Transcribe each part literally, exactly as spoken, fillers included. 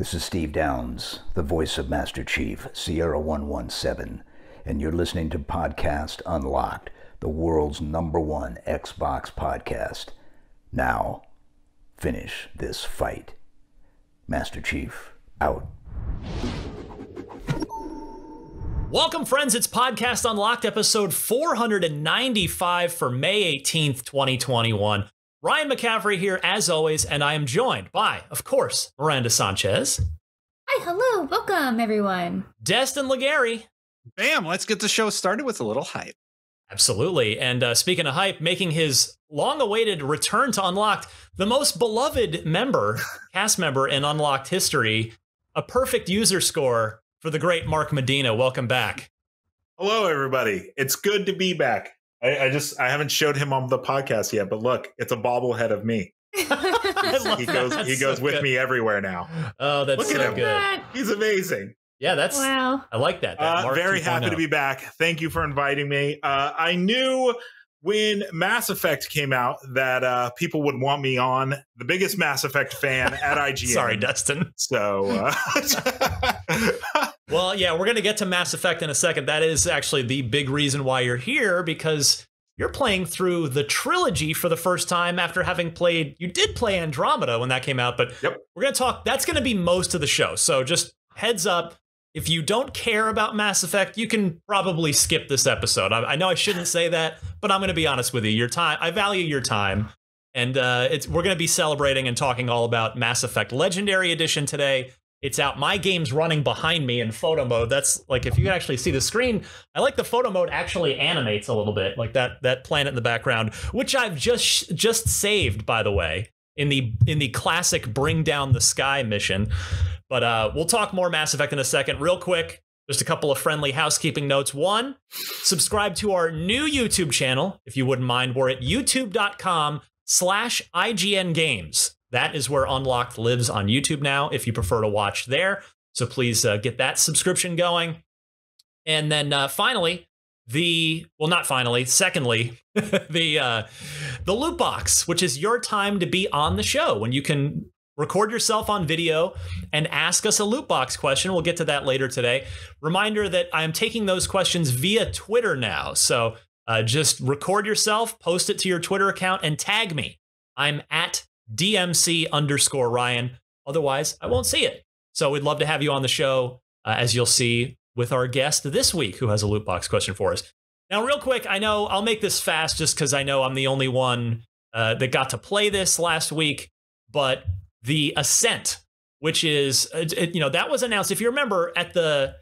This is Steve Downs, the voice of Master Chief, Sierra one one seven, and you're listening to Podcast Unlocked, the world's number one Xbox podcast. Now, finish this fight. Master Chief, out. Welcome, friends. It's Podcast Unlocked, episode four hundred ninety-five for May eighteenth, twenty twenty-one. Ryan McCaffrey here, as always, and I am joined by, of course, Miranda Sanchez. Hi, hello. Welcome, everyone. Destin Legarie. Bam, let's get the show started with a little hype. Absolutely. And uh, speaking of hype, making his long-awaited return to Unlocked, the most beloved member, cast member in Unlocked history, a perfect user score for the great Mark Medina. Welcome back. Hello, everybody. It's good to be back. I, I just I haven't showed him on the podcast yet, but look, it's a bobblehead of me. he goes that's he goes so with good. me everywhere now. Oh, that's look so at him. good. He's amazing. Yeah, that's wow. I like that. that uh, very happy to be back. Thank you for inviting me. Uh, I knew when Mass Effect came out that uh, people would want me on. The biggest Mass Effect fan at I G N. Sorry, Dustin. So. Uh, well, yeah, we're going to get to Mass Effect in a second. That is actually the big reason why you're here, because you're playing through the trilogy for the first time after having played. You did play Andromeda when that came out, but yep. we're going to talk. That's going to be most of the show. So just heads up. If you don't care about Mass Effect, you can probably skip this episode. I, I know I shouldn't say that, but I'm going to be honest with you. Your time, I value your time, and uh, it's we're going to be celebrating and talking all about Mass Effect Legendary Edition today. It's out. My game's running behind me in photo mode. That's like if you can actually see the screen. I like the photo mode actually animates a little bit, like that that planet in the background, which I've just just saved, by the way, in the in the classic Bring Down the Sky mission. But uh, we'll talk more Mass Effect in a second. Real quick, just a couple of friendly housekeeping notes. One, subscribe to our new YouTube channel, if you wouldn't mind. We're at youtube dot com slash I G N Games. That is where Unlocked lives on YouTube now, if you prefer to watch there. So please uh, get that subscription going. And then uh, finally, the, well, not finally, secondly, the, uh, the loot box, which is your time to be on the show when you can record yourself on video and ask us a loot box question. We'll get to that later today. Reminder that I'm taking those questions via Twitter now. So uh, just record yourself, post it to your Twitter account, and tag me. I'm at D M C underscore Ryan. Otherwise, I won't see it. So we'd love to have you on the show, uh, as you'll see with our guest this week, who has a loot box question for us. Now, real quick, I know I'll make this fast just because I know I'm the only one uh, that got to play this last week, but The Ascent, which is, you know, that was announced, if you remember, at the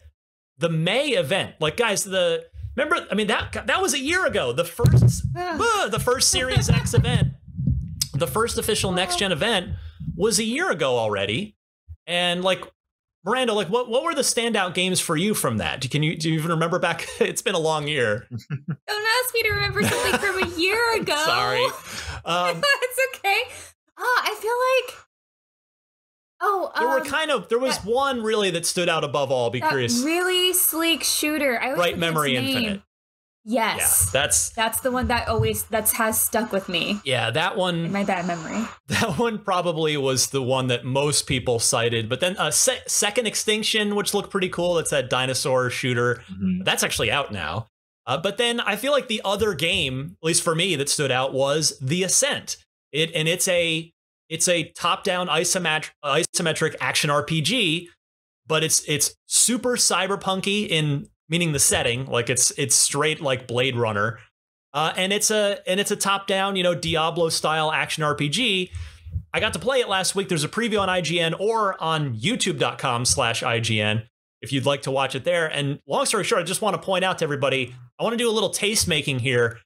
the May event. Like, guys, the remember, I mean, that that was a year ago. The first uh, the first Series X event, the first official next gen event was a year ago already. And like, Miranda, like, what what were the standout games for you from that? Can you do you even remember back? It's been a long year. Don't ask me to remember something from a year ago. Sorry, um, it's okay. Oh, I feel like. Oh, there um, were kind of there was that, one really that stood out above all. I'll be that curious. Really sleek shooter. I right memory infinite. Yes, yeah, that's that's the one that always that's has stuck with me. Yeah, that one. In my bad memory. That one probably was the one that most people cited. But then uh, se Second Extinction, which looked pretty cool. That's that dinosaur shooter. Mm-hmm. That's actually out now. Uh, but then I feel like the other game, at least for me, that stood out was The Ascent. It and it's a. It's a top-down isometric, isometric action R P G, but it's it's super cyberpunky in meaning the setting, like it's it's straight like Blade Runner, uh, and it's a and it's a top-down, you know, Diablo-style action R P G. I got to play it last week. There's a preview on I G N or on YouTube dot com slash I G N if you'd like to watch it there. And long story short, I just want to point out to everybody, I want to do a little taste making here.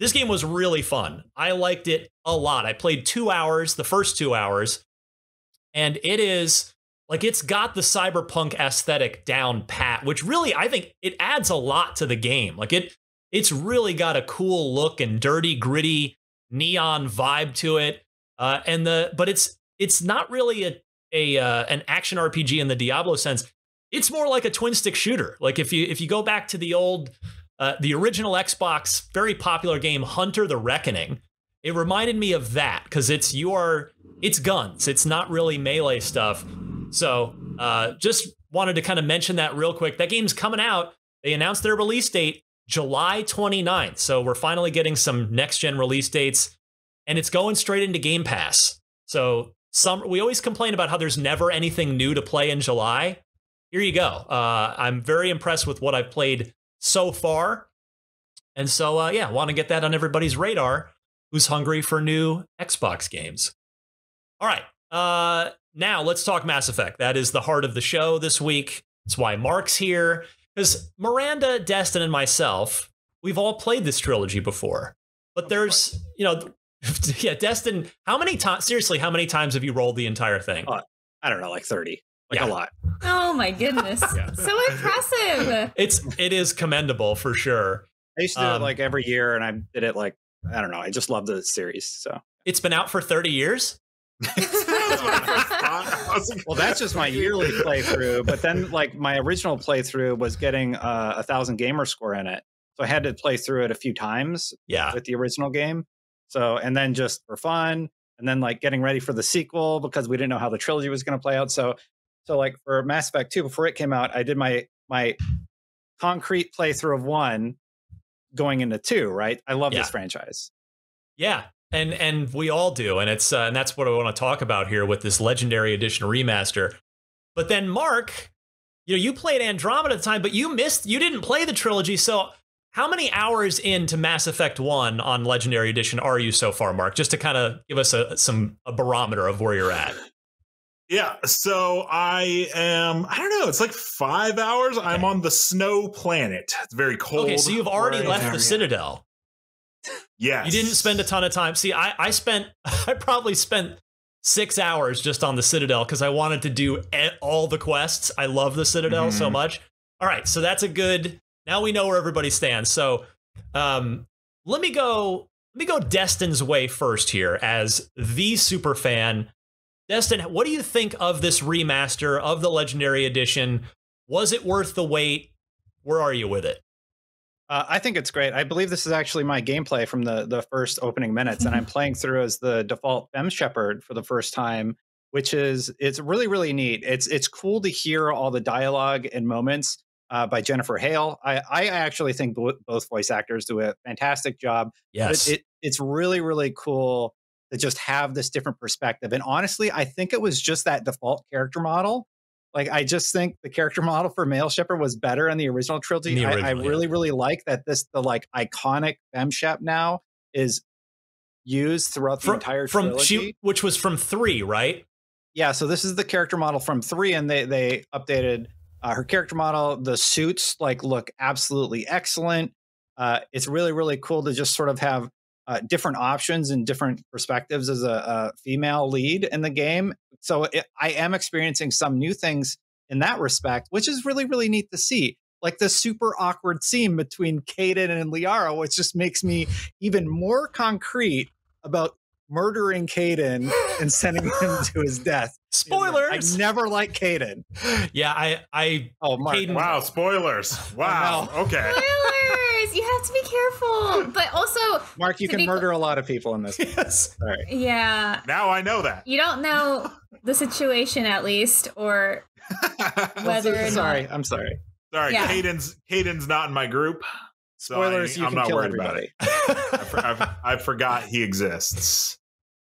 This game was really fun. I liked it a lot. I played two hours, the first two hours, and it is like it's got the cyberpunk aesthetic down pat, which really I think it adds a lot to the game. Like it, it's really got a cool look and dirty, gritty neon vibe to it. Uh, and the but it's it's not really a a uh, an action R P G in the Diablo sense. It's more like a twin stick shooter. Like if you if you go back to the old. Uh, the original Xbox, very popular game, Hunter the Reckoning. It reminded me of that because it's you are, it's guns. It's not really melee stuff. So uh, just wanted to kind of mention that real quick. That game's coming out. They announced their release date, July twenty-ninth. So we're finally getting some next gen release dates, and it's going straight into Game Pass. So some, we always complain about how there's never anything new to play in July. Here you go. Uh, I'm very impressed with what I've played so far. And so, uh, yeah, want to get that on everybody's radar who's hungry for new Xbox games. All right. Uh, now let's talk Mass Effect. That is the heart of the show this week. That's why Mark's here, because Miranda, Destin, and myself, we've all played this trilogy before. But there's, you know, yeah, Destin, how many times, seriously, how many times have you rolled the entire thing? Uh, I don't know, like thirty. Like yeah. a lot. Oh my goodness. Yeah. So impressive. It's, it is commendable for sure. I used to do um, it like every year, and I did it like, I don't know. I just love the series. So it's been out for thirty years. Well, that's just my yearly playthrough. But then like my original playthrough was getting uh, a thousand gamer score in it. So I had to play through it a few times yeah. with the original game. So, and then just for fun, and then like getting ready for the sequel because we didn't know how the trilogy was going to play out. So, so like for Mass Effect two, before it came out, I did my, my concrete playthrough of one going into two, right? I love yeah. this franchise. Yeah. And, and we all do. And it's, uh, and that's what I want to talk about here with this Legendary Edition remaster. But then Mark, you know, you played Andromeda at the time, but you missed, you didn't play the trilogy. So how many hours into Mass Effect one on Legendary Edition are you so far, Mark? Just to kind of give us a, some, a barometer of where you're at. Yeah, so I am, I don't know, it's like five hours. Okay. I'm on the snow planet. It's very cold. Okay, so you've already right? left the Citadel. Yes. You didn't spend a ton of time. See, I, I spent, I probably spent six hours just on the Citadel because I wanted to do all the quests. I love the Citadel mm-hmm. so much. All right, so that's a good, now we know where everybody stands. So um, let me go, let me go Destin's way first here as the super fan. Destin, what do you think of this remaster of the Legendary Edition? Was it worth the wait? Where are you with it? Uh, I think it's great. I believe this is actually my gameplay from the, the first opening minutes, and I'm playing through as the default Femme Shepard for the first time, which is, it's really, really neat. It's it's cool to hear all the dialogue and moments uh, by Jennifer Hale. I, I actually think both voice actors do a fantastic job. Yes. It, it, it's really, really cool to just have this different perspective. And honestly, I think it was just that default character model. Like, I just think the character model for male Shepard was better in the original trilogy. The original, I, I yeah. really, really like that this, the like iconic Femme Shep now is used throughout the from, entire from trilogy. She, which was from three, right? Yeah, so this is the character model from three, and they, they updated uh, her character model. The suits like look absolutely excellent. Uh, it's really, really cool to just sort of have Uh, different options and different perspectives as a, a female lead in the game. So it, I am experiencing some new things in that respect, which is really, really neat to see. Like the super awkward scene between Kaidan and Liara, which just makes me even more concrete about murdering Kaidan and sending him to his death. Spoilers! I never liked Kaidan. Yeah, I... I oh, Mark. Kaidan. Wow, spoilers. Wow, oh, no. Okay. Spoilers! You have to be careful, but also Mark, you can murder a lot of people in this. Yes. All right. Yeah. Now I know that. You don't know the situation at least, or whether. Or sorry, I'm sorry. Sorry, yeah. Kaidan's Kaidan's not in my group. So spoilers, I, you I'm can not kill worried everybody. About it. I, for, I forgot he exists.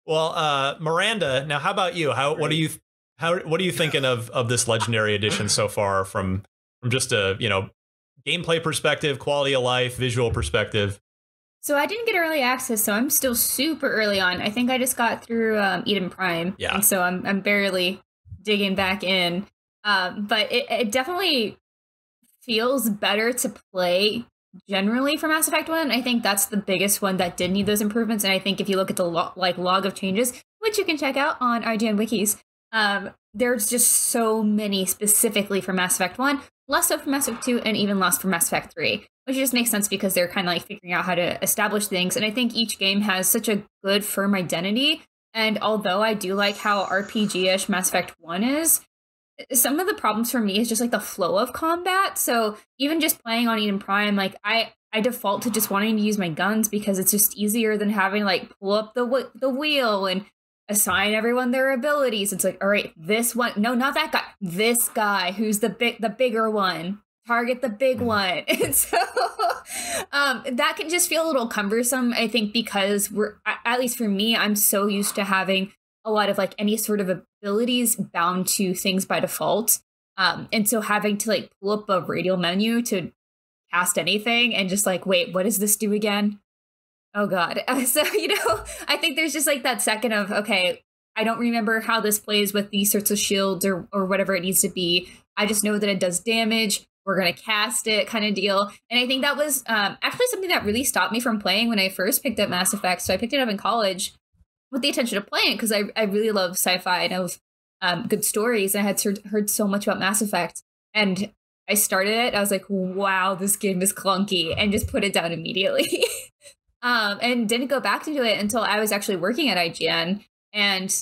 Well, uh, Miranda, now how about you? How what are you how what are you thinking of of this Legendary Edition so far from from just a you know. gameplay perspective, quality of life, visual perspective? So I didn't get early access, so I'm still super early on. I think I just got through um, Eden Prime. Yeah. And so I'm, I'm barely digging back in. Um, but it, it definitely feels better to play generally for Mass Effect one. I think that's the biggest one that did need those improvements. And I think if you look at the lo like log of changes, which you can check out on I G N Wikis, um, there's just so many specifically for Mass Effect one. Less so for Mass Effect two, and even less for Mass Effect three, which just makes sense because they're kind of like figuring out how to establish things. And I think each game has such a good firm identity. And although I do like how R P G-ish Mass Effect one is, some of the problems for me is just like the flow of combat. So even just playing on Eden Prime, like I, I default to just wanting to use my guns because it's just easier than having like pull up the, the wheel and assign everyone their abilities. It's like, all right, this one, no, not that guy, this guy who's the big, the bigger one, target the big one. And so um, that can just feel a little cumbersome, I think, because we're, at least for me, I'm so used to having a lot of like any sort of abilities bound to things by default. Um, and so having to like pull up a radial menu to cast anything and just like, wait, what does this do again? Oh, God. Uh, so, you know, I think there's just like that second of, OK, I don't remember how this plays with these sorts of shields or or whatever it needs to be. I just know that it does damage. We're going to cast it kind of deal. And I think that was um, actually something that really stopped me from playing when I first picked up Mass Effect. So I picked it up in college with the intention of playing because I, I really love sci-fi and I love um, good stories. And I had heard so much about Mass Effect, and I started it. I was like, wow, this game is clunky, and just put it down immediately. Um, and didn't go back to it until I was actually working at I G N. And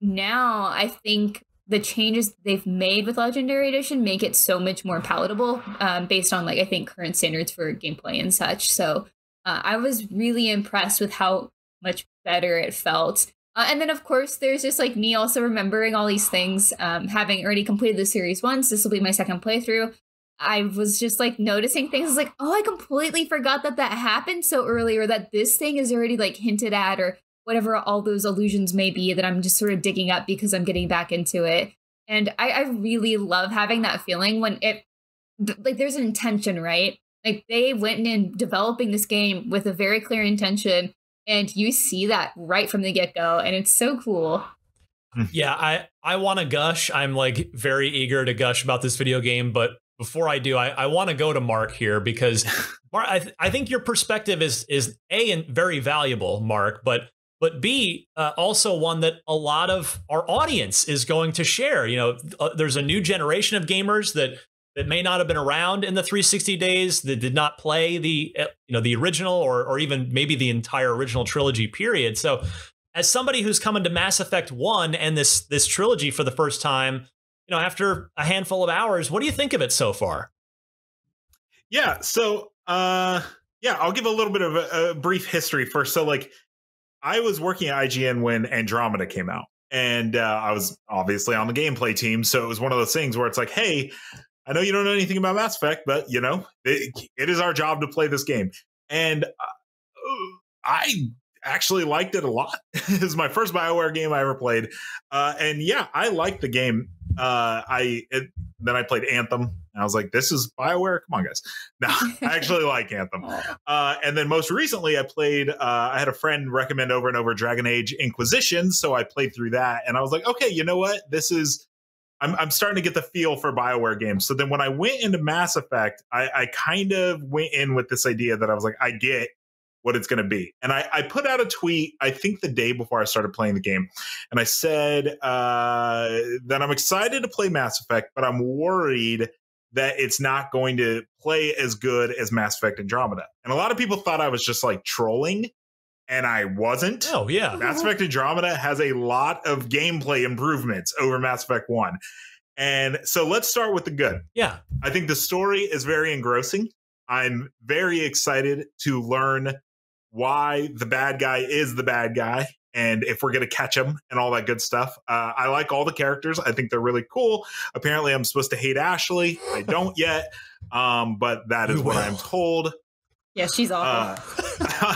now I think the changes they've made with Legendary Edition make it so much more palatable um, based on, like, I think current standards for gameplay and such. So uh, I was really impressed with how much better it felt. Uh, and then, of course, there's just like me also remembering all these things, um, having already completed the series once. This will be my second playthrough. I was just like noticing things. I was like, oh, I completely forgot that that happened so early, or that this thing is already like hinted at, or whatever all those allusions may be that I'm just sort of digging up because I'm getting back into it. And I, I really love having that feeling when it, like, there's an intention, right? Like, they went in developing this game with a very clear intention, and you see that right from the get-go, and it's so cool. Yeah, I, I want to gush. I'm like very eager to gush about this video game, but before I do, I, I want to go to Mark here, because Mark, I, th I think your perspective is is A, and very valuable, Mark, but but B, uh, also one that a lot of our audience is going to share. You know, uh, there's a new generation of gamers that that may not have been around in the three sixty days, that did not play the uh, you know the original or or even maybe the entire original trilogy period. So, as somebody who's coming to Mass Effect one and this this trilogy for the first time, you know, after a handful of hours, what do you think of it so far? Yeah, so, uh, yeah, I'll give a little bit of a, a brief history first. So, like, I was working at I G N when Andromeda came out, and uh, I was obviously on the gameplay team. So it was one of those things where it's like, hey, I know you don't know anything about Mass Effect, but, you know, it, it is our job to play this game. And uh, I actually liked it a lot. It was my first BioWare game I ever played. Uh, and, yeah, I liked the game. Uh, I it, then I played Anthem, and I was like, "This is BioWare, come on, guys!" No, I actually like Anthem. Uh, and then most recently, I played. Uh, I had a friend recommend over and over Dragon Age Inquisition, so I played through that, and I was like, "Okay, you know what? This is." I'm I'm starting to get the feel for BioWare games. So then, when I went into Mass Effect, I, I kind of went in with this idea that I was like, "I get what it's going to be," and I, I put out a tweet, I think the day before I started playing the game, and I said uh, that I'm excited to play Mass Effect, but I'm worried that it's not going to play as good as Mass Effect Andromeda. And a lot of people thought I was just like trolling, and I wasn't. Oh yeah, Mass Effect Andromeda has a lot of gameplay improvements over Mass Effect one, and so let's start with the good. Yeah, I think the story is very engrossing. I'm very excited to learn why the bad guy is the bad guy, and if we're going to catch him and all that good stuff. Uh, I like all the characters. I think they're really cool. Apparently, I'm supposed to hate Ashley. I don't yet, um, but that is what I'm told. Yeah, she's awful. Uh,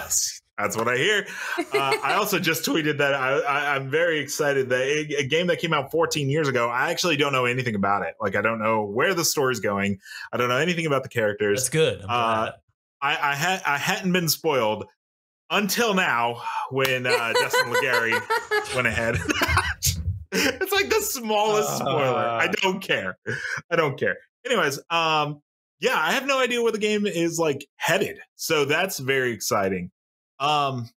that's what I hear. Uh, I also just tweeted that I, I, I'm very excited that a, a game that came out fourteen years ago, I actually don't know anything about it. Like, I don't know where the story's going. I don't know anything about the characters. That's good. Uh, I, I, ha I hadn't been spoiled until now, when uh, Destin Legarie went ahead. It's like the smallest uh, spoiler. I don't care. I don't care. Anyways, um, yeah, I have no idea where the game is like headed, so that's very exciting. Um,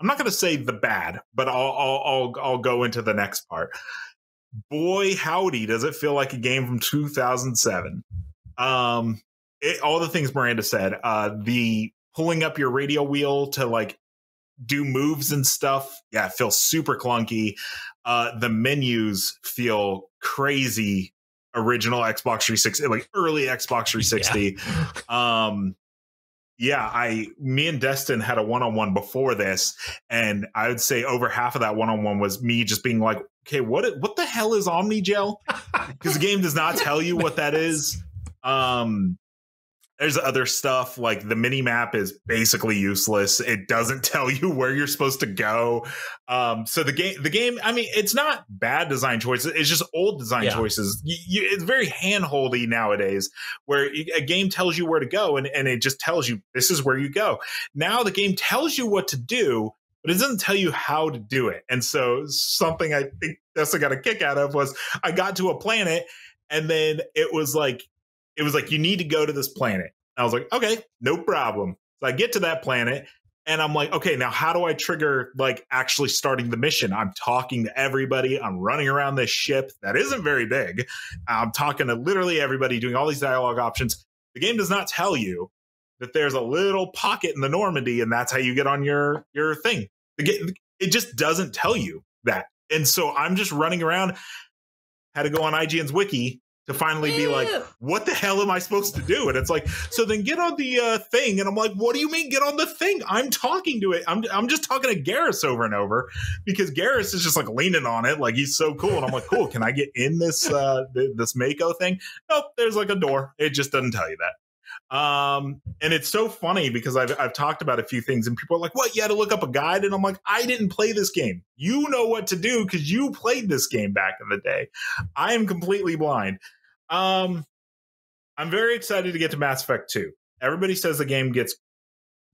I'm not going to say the bad, but I'll, I'll I'll I'll go into the next part. Boy, howdy, does it feel like a game from two thousand seven? Um, it, all the things Miranda said. Uh, the pulling up your radial wheel to like do moves and stuff. Yeah, it feels super clunky. Uh, the menus feel crazy. Original Xbox three sixty, like early Xbox three sixty. Yeah. um, Yeah, I, me and Destin had a one-on-one before this, and I would say over half of that one-on-one was me just being like, okay, what what the hell is Omnigel? Because the game does not tell you what that is. Um, there's other stuff, like the mini-map is basically useless. It doesn't tell you where you're supposed to go. Um, so the game, the game, I mean, it's not bad design choices. It's just old design yeah. choices. You, you, it's very hand-holdy nowadays, where a game tells you where to go, and, and it just tells you, this is where you go. Now the game tells you what to do, but it doesn't tell you how to do it. And so something I think Tessa got a kick out of was, I got to a planet, and then it was like, it was like, you need to go to this planet. I was like, okay, no problem. So I get to that planet, and I'm like, okay, now how do I trigger like actually starting the mission? I'm talking to everybody. I'm running around this ship that isn't very big. I'm talking to literally everybody, doing all these dialogue options. The game does not tell you that there's a little pocket in the Normandy, and that's how you get on your, your thing. It just doesn't tell you that. And so I'm just running around. Had to go on I G N's wiki to finally be like, what the hell am I supposed to do? And it's like, so then get on the uh, thing. And I'm like, what do you mean get on the thing? I'm talking to it. I'm, I'm just talking to Garrus over and over, because Garrus is just like leaning on it. Like, he's so cool. And I'm like, cool, can I get in this, uh, th this Mako thing? Nope, there's like a door. It just doesn't tell you that. Um, and it's so funny because I've, I've talked about a few things, and people are like, what, you had to look up a guide? And I'm like, I didn't play this game. You know what to do, because you played this game back in the day. I am completely blind. Um, I'm very excited to get to Mass Effect two. Everybody says the game gets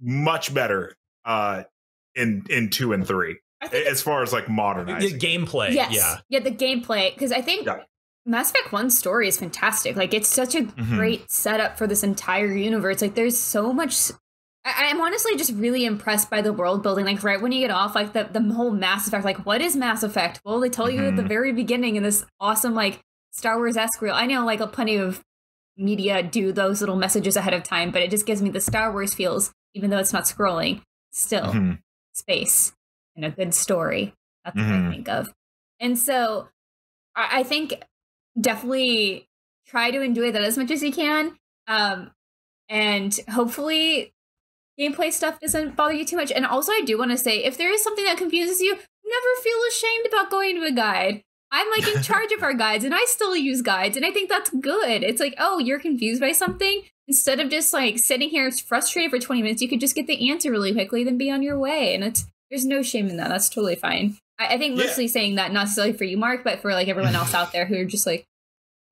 much better, uh, in, in two and three, as far as like modernizing. The gameplay. Yes. Yeah. Yeah. The gameplay. Cause I think yeah. Mass Effect one's story is fantastic. Like, it's such a mm-hmm. great setup for this entire universe. Like, there's so much. I I'm honestly just really impressed by the world building. Like, right when you get off, like, the, the whole Mass Effect, like, what is Mass Effect? Well, they tell mm-hmm. you at the very beginning in this awesome, like, Star Wars-esque reel. I know, like, plenty of media do those little messages ahead of time, but it just gives me the Star Wars feels, even though it's not scrolling. Still, mm-hmm. space and a good story. That's mm-hmm. what I think of. And so I, I think... definitely try to enjoy that as much as you can, um, and hopefully gameplay stuff doesn't bother you too much. And also, I do want to say, if there is something that confuses you, never feel ashamed about going to a guide. I'm like in charge of our guides, and I still use guides, and I think that's good. It's like, oh, you're confused by something, instead of just like sitting here frustrated for twenty minutes, you could just get the answer really quickly, then be on your way. And it's, there's no shame in that. That's totally fine. I think mostly yeah. saying that not necessarily for you, Mark, but for like everyone else out there who are just like,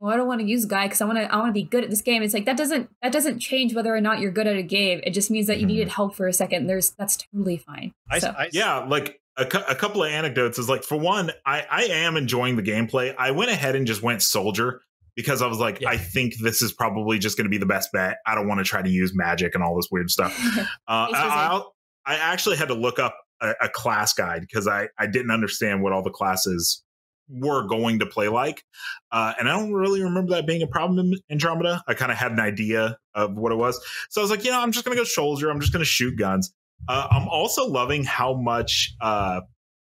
well, I don't want to use guide because I want to I want to be good at this game. It's like, that doesn't that doesn't change whether or not you're good at a game. It just means that you mm-hmm. needed help for a second. There's that's totally fine. I, so. I, yeah, like a, a couple of anecdotes is like, for one, I, I am enjoying the gameplay. I went ahead and just went soldier, because I was like, yeah. I think this is probably just going to be the best bet. I don't want to try to use magic and all this weird stuff. uh, I, I actually had to look up A, a class guide, because I, I didn't understand what all the classes were going to play like. Uh, and I don't really remember that being a problem in Andromeda. I kind of had an idea of what it was. So I was like, you know, I'm just going to go soldier. I'm just going to shoot guns. Uh, I'm also loving how much uh,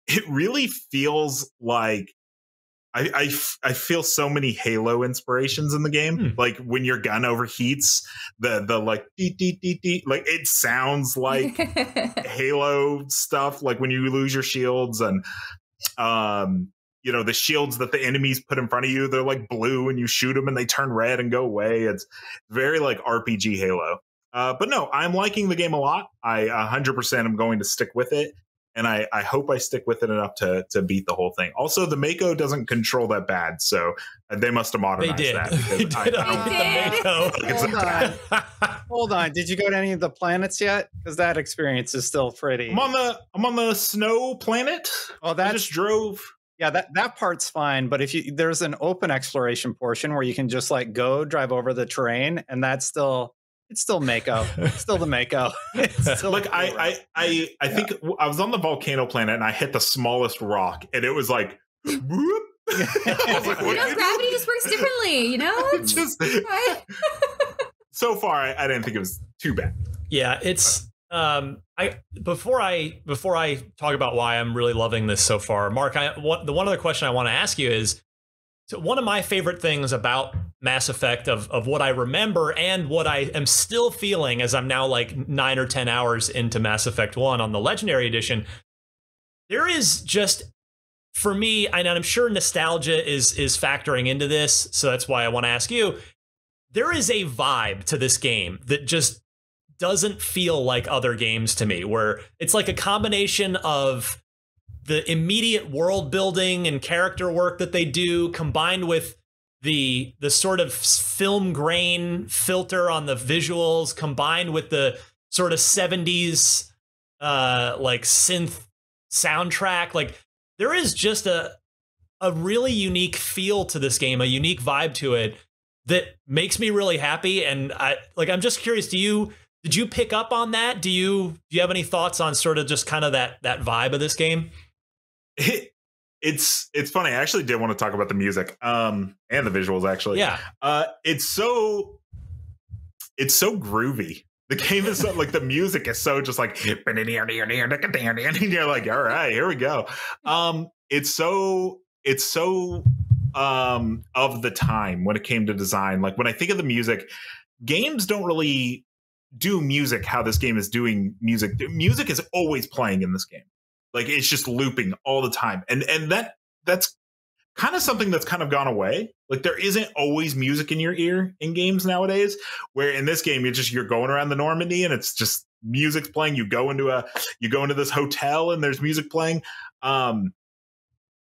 it really feels like I, I, f I feel so many Halo inspirations in the game. Hmm. Like, when your gun overheats, the the like dee, dee, dee, dee, like it sounds like Halo stuff. Like when you lose your shields, and um, you know, the shields that the enemies put in front of you, they're like blue, and you shoot them and they turn red and go away. It's very like R P G Halo. Uh, but no, I'm liking the game a lot. I one hundred percent am going to stick with it. And I, I hope I stick with it enough to to beat the whole thing. Also, the Mako doesn't control that bad, so they must have modernized they did. that. They did. I, I did. The Mako. Hold on. Hold on. Did you go to any of the planets yet? Because that experience is still pretty. I'm on the I'm on the snow planet. Oh, that just drove. Yeah, that that part's fine. But if you there's an open exploration portion where you can just like go drive over the terrain, and that's still. It's still Mako. It's still the Mako. Still Look, I, I, I, I think yeah. I was on the volcano planet, and I hit the smallest rock, and it was like, whoop. was like you know, you gravity do? just works differently. You know, just so far, I, I didn't think it was too bad. Yeah, it's. Um, I before I before I talk about why I'm really loving this so far, Mark. I what, the one other question I want to ask you is, so one of my favorite things about Mass Effect of, of what I remember and what I am still feeling as I'm now like nine or ten hours into Mass Effect one on the Legendary Edition. There is just, for me, and I'm sure nostalgia is is factoring into this, so that's why I want to ask you, there is a vibe to this game that just doesn't feel like other games to me, where it's like a combination of the immediate world building and character work that they do combined with the the sort of film grain filter on the visuals combined with the sort of seventies uh, like synth soundtrack. Like there is just a a really unique feel to this game, a unique vibe to it that makes me really happy. And I like I'm just curious, do you did you pick up on that? Do you do you have any thoughts on sort of just kind of that that vibe of this game? It, it's it's funny. I actually did want to talk about the music um, and the visuals, actually. Yeah, uh, it's so it's so groovy. The game is so, like the music is so just like, and you're like, all right, here we go. Um, it's so it's so um, of the time when it came to design. Like when I think of the music, games don't really do music how this game is doing music. Music is always playing in this game. Like it's just looping all the time. And and that that's kind of something that's kind of gone away. Like there isn't always music in your ear in games nowadays, where in this game, you're just you're going around the Normandy and it's just music's playing. You go into a you go into this hotel and there's music playing. Um,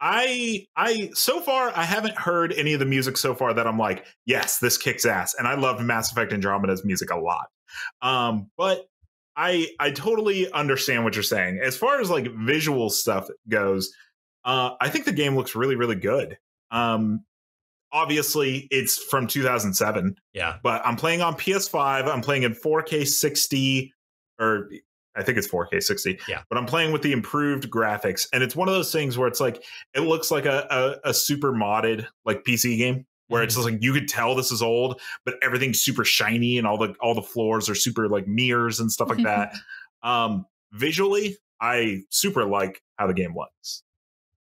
I I so far, I haven't heard any of the music so far that I'm like, yes, this kicks ass. And I love Mass Effect Andromeda's music a lot. Um, but I I totally understand what you're saying. As far as like visual stuff goes, uh, I think the game looks really, really good. Um, obviously, it's from two thousand seven. Yeah. But I'm playing on P S five. I'm playing in four K sixty, or I think it's four K sixty. Yeah. But I'm playing with the improved graphics. And it's one of those things where it's like, it looks like a, a, a super modded like P C game. Where it's just like you could tell this is old, but everything's super shiny and all the all the floors are super like mirrors and stuff like that. Um, visually, I super like how the game looks.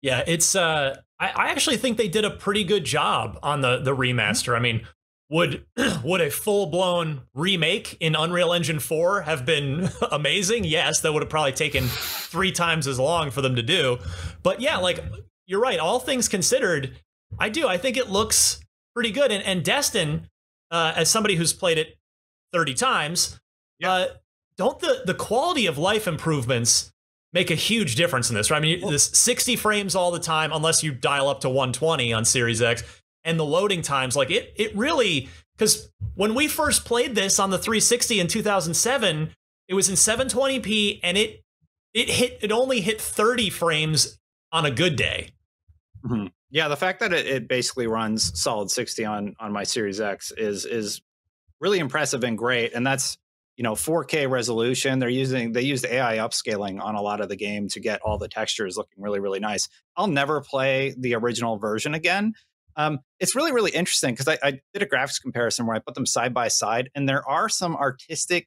Yeah, it's. Uh, I, I actually think they did a pretty good job on the the remaster. I mean, would would a full blown remake in Unreal Engine four have been amazing? Yes, that would have probably taken three times as long for them to do. But yeah, like you're right. All things considered, I do. I think it looks pretty good. And, and Destin, uh, as somebody who's played it thirty times, yeah. uh, don't the, the quality of life improvements make a huge difference in this, right? I mean, this sixty frames all the time, unless you dial up to one twenty on Series X, and the loading times, like it, it really, because when we first played this on the three sixty in two thousand seven, it was in seven twenty p and it, it hit, it only hit thirty frames on a good day. Mm-hmm. Yeah, the fact that it, it basically runs solid sixty on on my Series X is is really impressive and great. And that's, you know, four K resolution. They're using they used A I upscaling on a lot of the game to get all the textures looking really, really nice. I'll never play the original version again. Um, it's really, really interesting because I, I did a graphics comparison where I put them side by side, and there are some artistic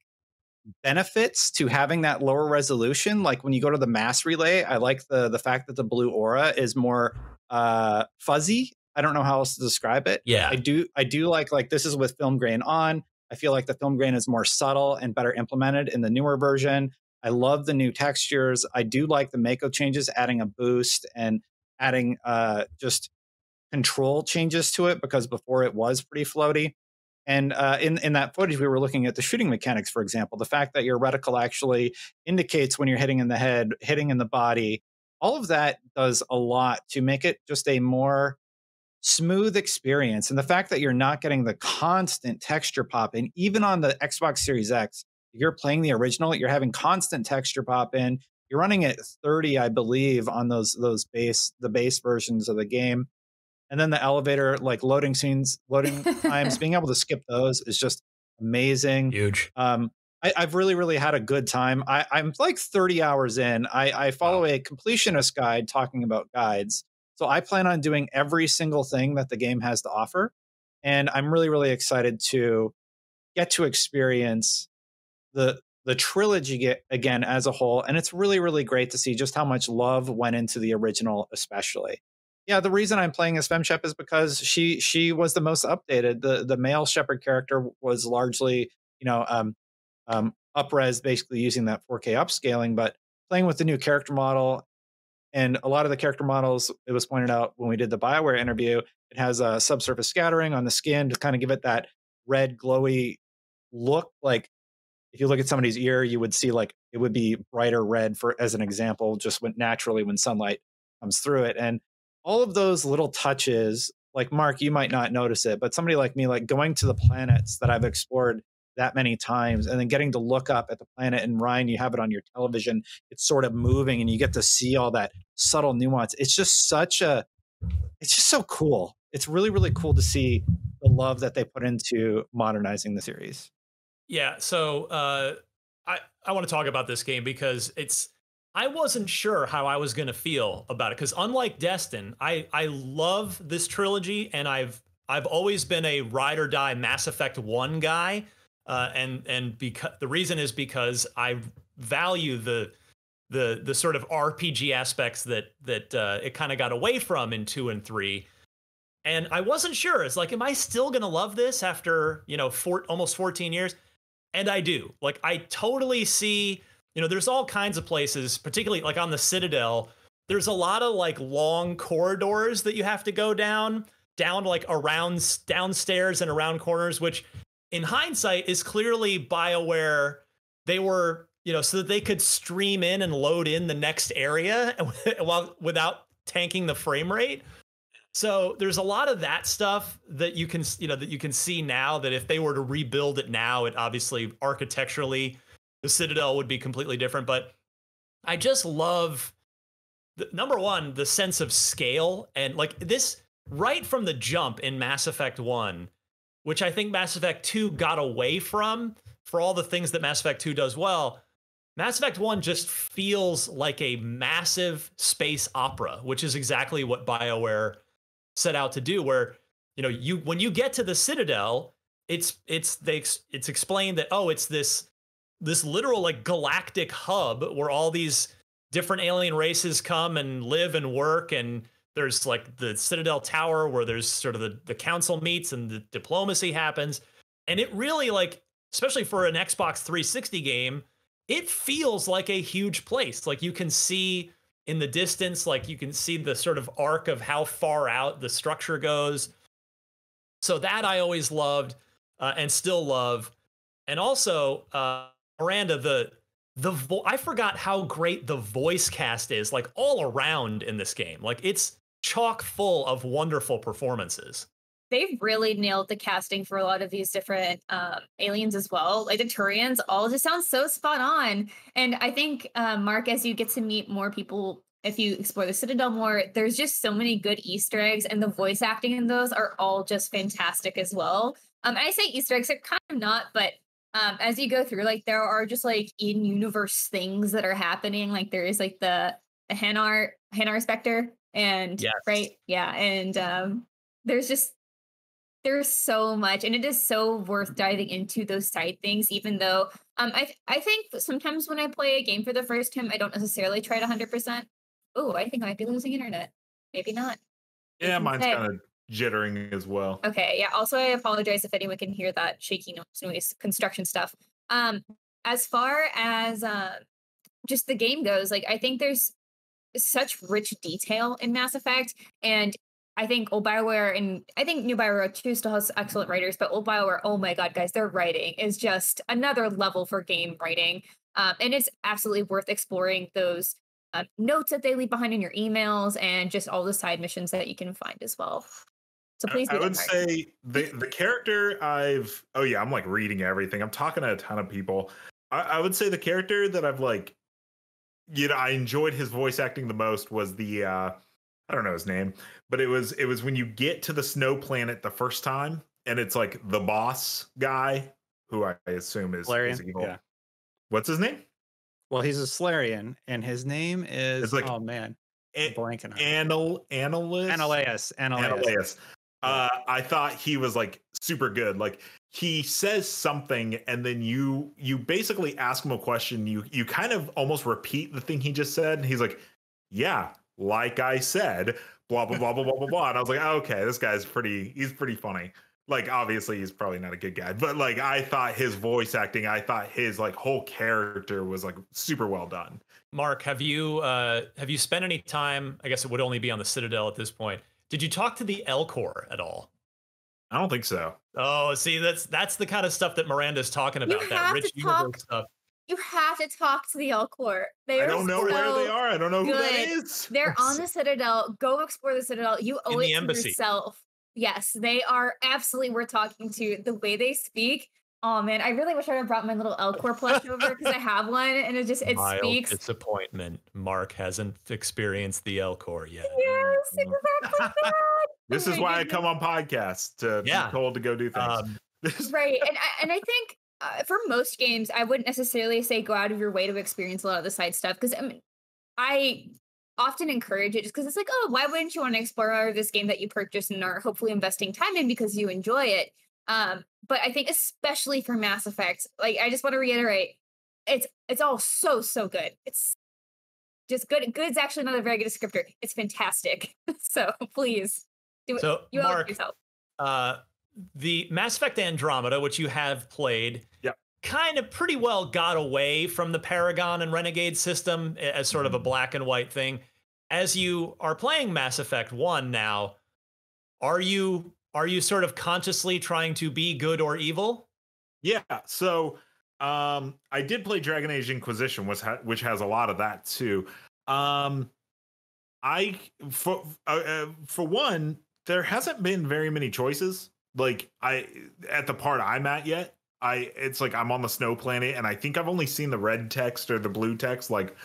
benefits to having that lower resolution. Like when you go to the mass relay, I like the the fact that the blue aura is more uh fuzzy. I don't know how else to describe it. Yeah, I do I do like like this is with film grain on. I feel like the film grain is more subtle and better implemented in the newer version. I love the new textures. I do like the Mako changes, adding a boost and adding uh just control changes to it, because before it was pretty floaty. And uh, in, in that footage, we were looking at the shooting mechanics, for example, the fact that your reticle actually indicates when you're hitting in the head, hitting in the body. All of that does a lot to make it just a more smooth experience. And the fact that you're not getting the constant texture pop in, even on the Xbox Series X, if you're playing the original, you're having constant texture pop in. You're running at thirty, I believe, on those those base the base versions of the game. And then the elevator, like loading scenes, loading times, being able to skip those is just amazing. Huge. Um, I, I've really, really had a good time. I, I'm like thirty hours in. I, I follow a completionist guide talking about guides. So I plan on doing every single thing that the game has to offer. And I'm really, really excited to get to experience the the trilogy again as a whole. And it's really, really great to see just how much love went into the original, especially. Yeah, the reason I'm playing as Fem Shep is because she she was the most updated. The the male Shepard character was largely, you know, um, um, up-res, basically using that four K upscaling, but playing with the new character model. And a lot of the character models, it was pointed out when we did the BioWare interview, it has a subsurface scattering on the skin to kind of give it that red glowy look. Like if you look at somebody's ear, you would see like it would be brighter red for as an example, just when naturally when sunlight comes through it. And all of those little touches, like Mark, you might not notice it, but somebody like me, like going to the planets that I've explored that many times and then getting to look up at the planet, and Ryan, you have it on your television, it's sort of moving and you get to see all that subtle nuance. It's just such a, it's just so cool. It's really, really cool to see the love that they put into modernizing the series. Yeah. So uh, I, I want to talk about this game because it's, I wasn't sure how I was going to feel about it, because unlike Destin, I, I love this trilogy, and I've I've always been a ride or die Mass Effect one guy, uh, and and because the reason is because I value the the the sort of R P G aspects that that uh, it kind of got away from in two and three, and I wasn't sure. It's like, am I still going to love this after, you know, four, almost fourteen years? And I do. Like, I totally see. You know, there's all kinds of places, particularly like on the Citadel, there's a lot of like long corridors that you have to go down, down like around downstairs and around corners, which in hindsight is clearly BioWare. They were, you know, so that they could stream in and load in the next area while without tanking the frame rate. So there's a lot of that stuff that you can, you know, that you can see now that if they were to rebuild it now, it obviously architecturally the Citadel would be completely different. But I just love, the, number one, the sense of scale. And like this right from the jump in Mass Effect one, which I think Mass Effect two got away from for all the things that Mass Effect two does well, Mass Effect one just feels like a massive space opera, which is exactly what BioWare set out to do, where, you know, you when you get to the Citadel, it's it's they it's explained that, oh, it's this this literal like galactic hub where all these different alien races come and live and work. And there's like the Citadel Tower where there's sort of the, the council meets and the diplomacy happens. And it really, like, especially for an Xbox three sixty game, it feels like a huge place. Like you can see in the distance, like you can see the sort of arc of how far out the structure goes. So that I always loved uh, and still love. And also, uh, Miranda, the the vo I forgot how great the voice cast is, like all around in this game. Like it's chock full of wonderful performances. They've really nailed the casting for a lot of these different um, aliens as well. Like the Turians all just sound so spot on. And I think, uh, Mark, as you get to meet more people, if you explore the Citadel more, there's just so many good Easter eggs, and the voice acting in those are all just fantastic as well. Um, I say Easter eggs, they're kind of not, but Um, as you go through, like there are just like in-universe things that are happening. Like there is like the, the Hanar Hanar Spectre, and yes. right, yeah, and um, there's just there's so much, and it is so worth diving into those side things. Even though um, I th I think sometimes when I play a game for the first time, I don't necessarily try it one hundred percent. Oh, I think I might be losing internet. Maybe not. Yeah, mine's kind of jittering as well. Okay, yeah. Also, I apologize if anyone can hear that shaky noise, construction stuff. Um, as far as uh, just the game goes, like I think there's such rich detail in Mass Effect, and I think old BioWare and I think new BioWare too still has excellent writers, but old BioWare, oh my god, guys, their writing is just another level for game writing, um, and it's absolutely worth exploring those uh, notes that they leave behind in your emails and just all the side missions that you can find as well. So please I would say the, the character I've, oh yeah, I'm like reading everything. I'm talking to a ton of people. I, I would say the character that I've like, you know, I enjoyed his voice acting the most was the, uh, I don't know his name, but it was, it was when you get to the snow planet the first time, and it's like the boss guy who I assume is, is evil. Yeah. What's his name? Well, he's a Solarian, and his name is, it's like, oh man. An Anal Analeas? Analeas. Analeas. Analeas. Uh, I thought he was like super good. Like he says something, and then you you basically ask him a question. You you kind of almost repeat the thing he just said, and he's like, "Yeah, like I said," blah, blah, blah, blah, blah, blah, blah. And I was like, okay, this guy's pretty, he's pretty funny. Like, obviously he's probably not a good guy, but like, I thought his voice acting, I thought his like whole character was like super well done. Mark, have you, uh, have you spent any time, I guess it would only be on the Citadel at this point. Did you talk to the Elcor at all? I don't think so. Oh, see, that's, that's the kind of stuff that Miranda's talking about. You that rich universe stuff. You have to talk to the Elcor. They I don't know so where they are. I don't know good. who that is. They're on the Citadel. Go explore the Citadel. You owe it to yourself. Yes, they are absolutely worth talking to. The way they speak. Oh, man. I really wish I had brought my little Elcor plush over because I have one. And it just, it Mild speaks. Disappointment. Mark hasn't experienced the Elcor yet. Yes, exactly. This oh is why goodness. I come on podcasts to yeah. be told to go do things. Um, right. And I, and I think uh, for most games, I wouldn't necessarily say go out of your way to experience a lot of the side stuff. Because I mean, I often encourage it just because it's like, oh, why wouldn't you want to explore this game that you purchased and are hopefully investing time in because you enjoy it? Um, but I think especially for Mass Effect, like I just want to reiterate, it's it's all so, so good. It's just good. Good's actually not a very good descriptor. It's fantastic. So please. Do so, you Mark, uh, the Mass Effect Andromeda, which you have played, yep. kind of pretty well got away from the Paragon and Renegade system as sort mm-hmm. of a black and white thing. As you are playing Mass Effect one now, are you are you sort of consciously trying to be good or evil? Yeah. So um, I did play Dragon Age Inquisition, which, ha- which has a lot of that too. Um, I for uh, for one. There hasn't been very many choices. Like I, at the part I'm at yet, I, it's like, I'm on the snow planet and I think I've only seen the red text or the blue text, like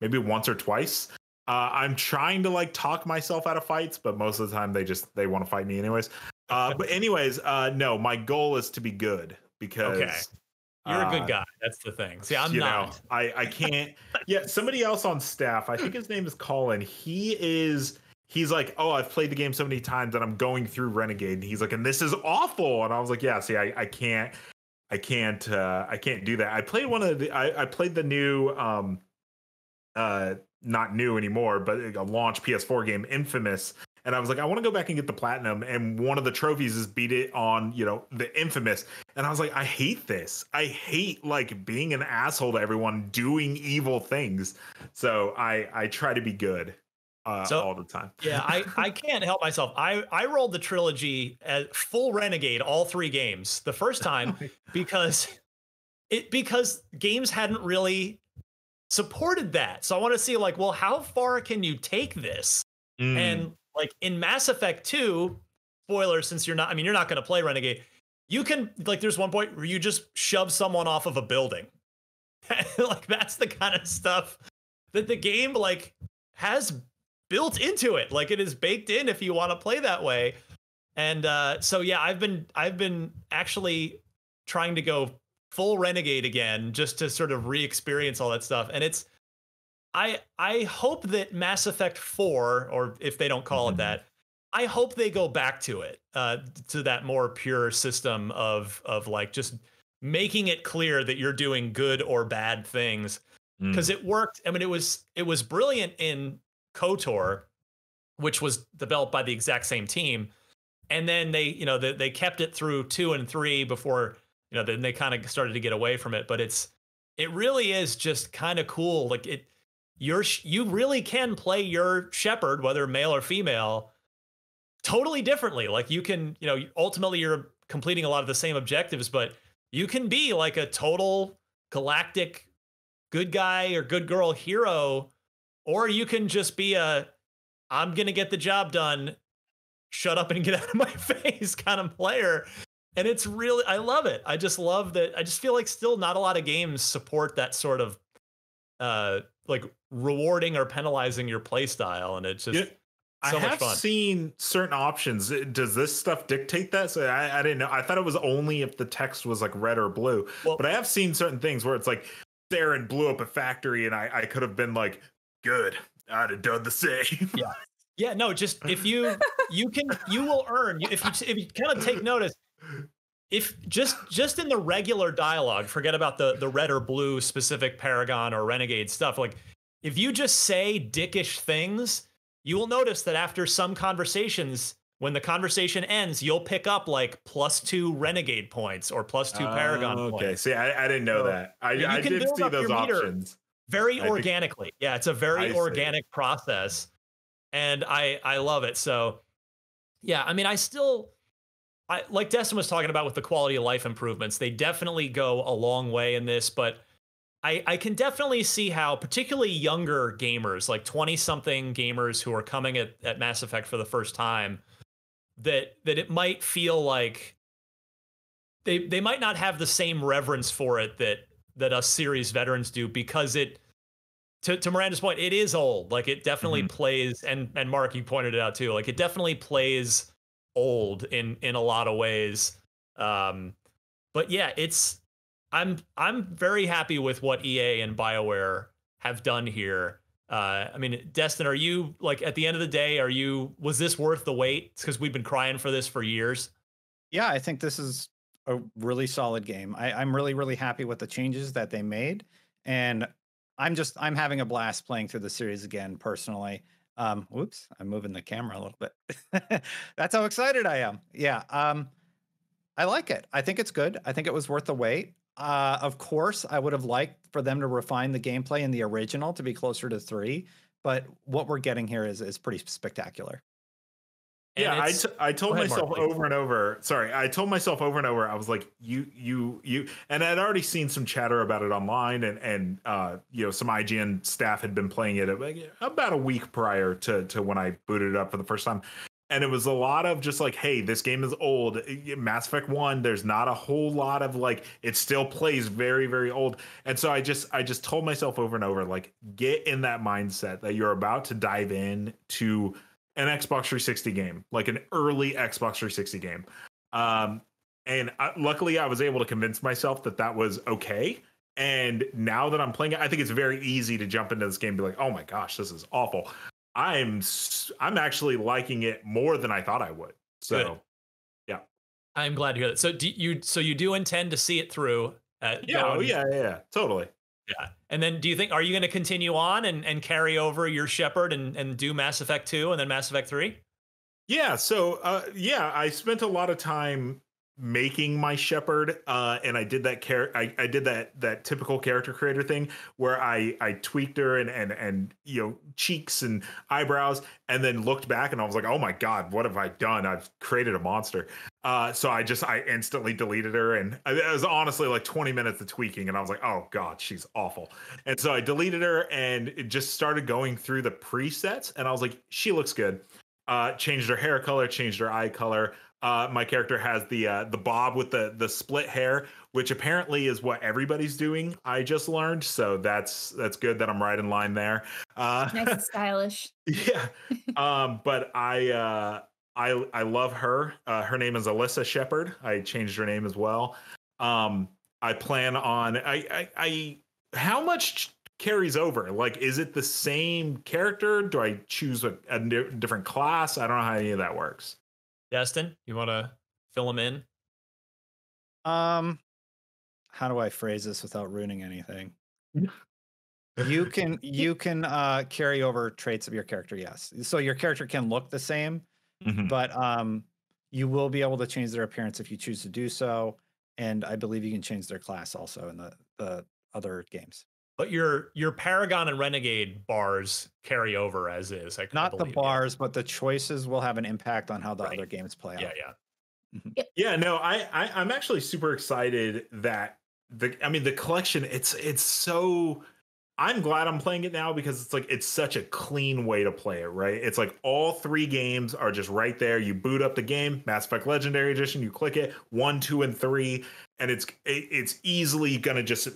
maybe once or twice. Uh, I'm trying to like talk myself out of fights, but most of the time they just, they want to fight me anyways. Uh, but anyways, uh, no, my goal is to be good because okay. you're uh, a good guy. That's the thing. See, I'm you not, know, I, I can't. Yeah. Somebody else on staff, I think his name is Colin. He is, He's like, oh, I've played the game so many times that I'm going through Renegade. And he's like, and this is awful. And I was like, yeah, see, I, I can't, I can't, uh, I can't do that. I played one of the, I, I played the new, um, uh, not new anymore, but a launch P S four game, Infamous. And I was like, I want to go back and get the platinum. And one of the trophies is beat it on, you know, the Infamous. And I was like, I hate this. I hate like being an asshole to everyone, doing evil things. So I, I try to be good. Uh, so, all the time. yeah, I, I can't help myself. I, I rolled the trilogy as full Renegade, all three games the first time because it because games hadn't really supported that. So I want to see like, well, how far can you take this? Mm. And like in Mass Effect two, spoiler, since you're not, I mean, you're not going to play Renegade. You can like, there's one point where you just shove someone off of a building. Like that's the kind of stuff that the game like has built into it. Like it is baked in if you want to play that way. And uh so yeah, I've been I've been actually trying to go full Renegade again just to sort of re-experience all that stuff. And it's I I hope that Mass Effect four, or if they don't call mm-hmm. it that, I hope they go back to it, uh to that more pure system of of like just making it clear that you're doing good or bad things. Because mm. it worked. I mean it was it was brilliant in KOTOR, which was developed by the exact same team, and then they, you know, they, they kept it through two and three before, you know, then they kind of started to get away from it. But it's, it really is just kind of cool. Like it, you're, you really can play your Shepard, whether male or female, totally differently. Like you can, you know, ultimately you're completing a lot of the same objectives, but you can be like a total galactic good guy or good girl hero. Or you can just be a, I'm going to get the job done, shut up and get out of my face kind of player. And it's really, I love it. I just love that. I just feel like still not a lot of games support that sort of uh, like rewarding or penalizing your play style. And it's just yeah, so I much have fun. Seen certain options. Does this stuff dictate that? So I, I didn't know. I thought it was only if the text was like red or blue. Well, but I have seen certain things where it's like Theron blew up a factory and I, I could have been like, good, I'd have done the same. Yeah, yeah. No, just if you you can you will earn if you if you kind of take notice. If just just in the regular dialogue, forget about the the red or blue specific Paragon or Renegade stuff. Like if you just say dickish things, you will notice that after some conversations, when the conversation ends, you'll pick up like plus two Renegade points or plus two uh, Paragon okay. points. Okay, see, I, I didn't know so, that. I, yeah, I did see those options. Very I organically. Think, yeah, it's a very I organic see. process. And I, I love it. So, yeah, I mean, I still... I, like Destin was talking about with the quality of life improvements, they definitely go a long way in this, but I, I can definitely see how particularly younger gamers, like twenty-something gamers who are coming at, at Mass Effect for the first time, that that it might feel like they they might not have the same reverence for it that that us series veterans do, because it, to, to Miranda's point, it is old. Like, it definitely mm-hmm. plays, and, and Mark, you pointed it out too, like it definitely plays... old in in a lot of ways, um but yeah, it's i'm i'm very happy with what E A and BioWare have done here. uh I mean, Destin, are you like, at the end of the day, are you was this worth the wait, because we've been crying for this for years? Yeah, I think this is a really solid game. I, i'm really really happy with the changes that they made, and i'm just i'm having a blast playing through the series again personally. Um, whoops, I'm moving the camera a little bit. That's how excited I am. Yeah, um, I like it. I think it's good. I think it was worth the wait. Uh, of course, I would have liked for them to refine the gameplay in the original to be closer to three, but what we're getting here is is pretty spectacular. And yeah, I, t I told ahead, myself Mark, over and over. Sorry, I told myself over and over. I was like, you, you, you, and I'd already seen some chatter about it online, and and uh, you know, some I G N staff had been playing it about a week prior to to when I booted it up for the first time, and it was a lot of just like, hey, this game is old. Mass Effect One. There's not a whole lot of like, it still plays very very old, and so I just I just told myself over and over, like, get in that mindset that you're about to dive in to an Xbox three sixty game, like an early Xbox three sixty game. Um, and I, luckily I was able to convince myself that that was okay. And now that I'm playing it, I think it's very easy to jump into this game and be like, oh my gosh, this is awful. I'm, I'm actually liking it more than I thought I would. So Good. yeah, I'm glad to hear that. So do you, so you do intend to see it through? Uh, yeah, oh, yeah, yeah, yeah, totally. Yeah. And then do you think, are you going to continue on and, and carry over your Shepard and, and do Mass Effect two and then Mass Effect three? Yeah. So, uh, yeah, I spent a lot of time making my Shepard. Uh, and I did that care. I, I did that, that typical character creator thing where I, I tweaked her and, and, and, you know, cheeks and eyebrows, and then looked back and I was like, oh my God, what have I done? I've created a monster. Uh, so I just, I instantly deleted her, and it was honestly like twenty minutes of tweaking, and I was like, oh God, she's awful. And so I deleted her and it just started going through the presets, and I was like, she looks good. Uh, changed her hair color, changed her eye color. Uh, my character has the, uh, the bob with the, the split hair, which apparently is what everybody's doing. I just learned. So that's, that's good that I'm right in line there. Uh, nice and stylish. Yeah. Um, but I, uh, I I love her. Uh, her name is Alyssa Shepard. I changed her name as well. Um, I plan on I, I I how much carries over? Like, is it the same character? Do I choose a, a different class? I don't know how any of that works. Destin, you want to fill him in? Um, how do I phrase this without ruining anything? You can you can uh, carry over traits of your character. Yes, so your character can look the same. Mm-hmm. But um, you will be able to change their appearance if you choose to do so, and I believe you can change their class also in the the other games. But your your Paragon and Renegade bars carry over as is. I Not believe. the bars, yeah. but the choices will have an impact on how the right. other games play yeah, out. Yeah, yeah, yeah. No, I, I I'm actually super excited that the I mean the collection. It's it's so. I'm glad I'm playing it now, because it's like, it's such a clean way to play it, right? It's like all three games are just right there. You boot up the game, Mass Effect Legendary Edition, you click it, one, two, and three, and it's it's easily gonna just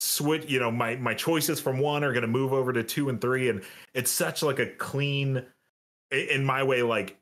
switch. You know, my my choices from one are gonna move over to two and three, and it's such like a clean, in my way, like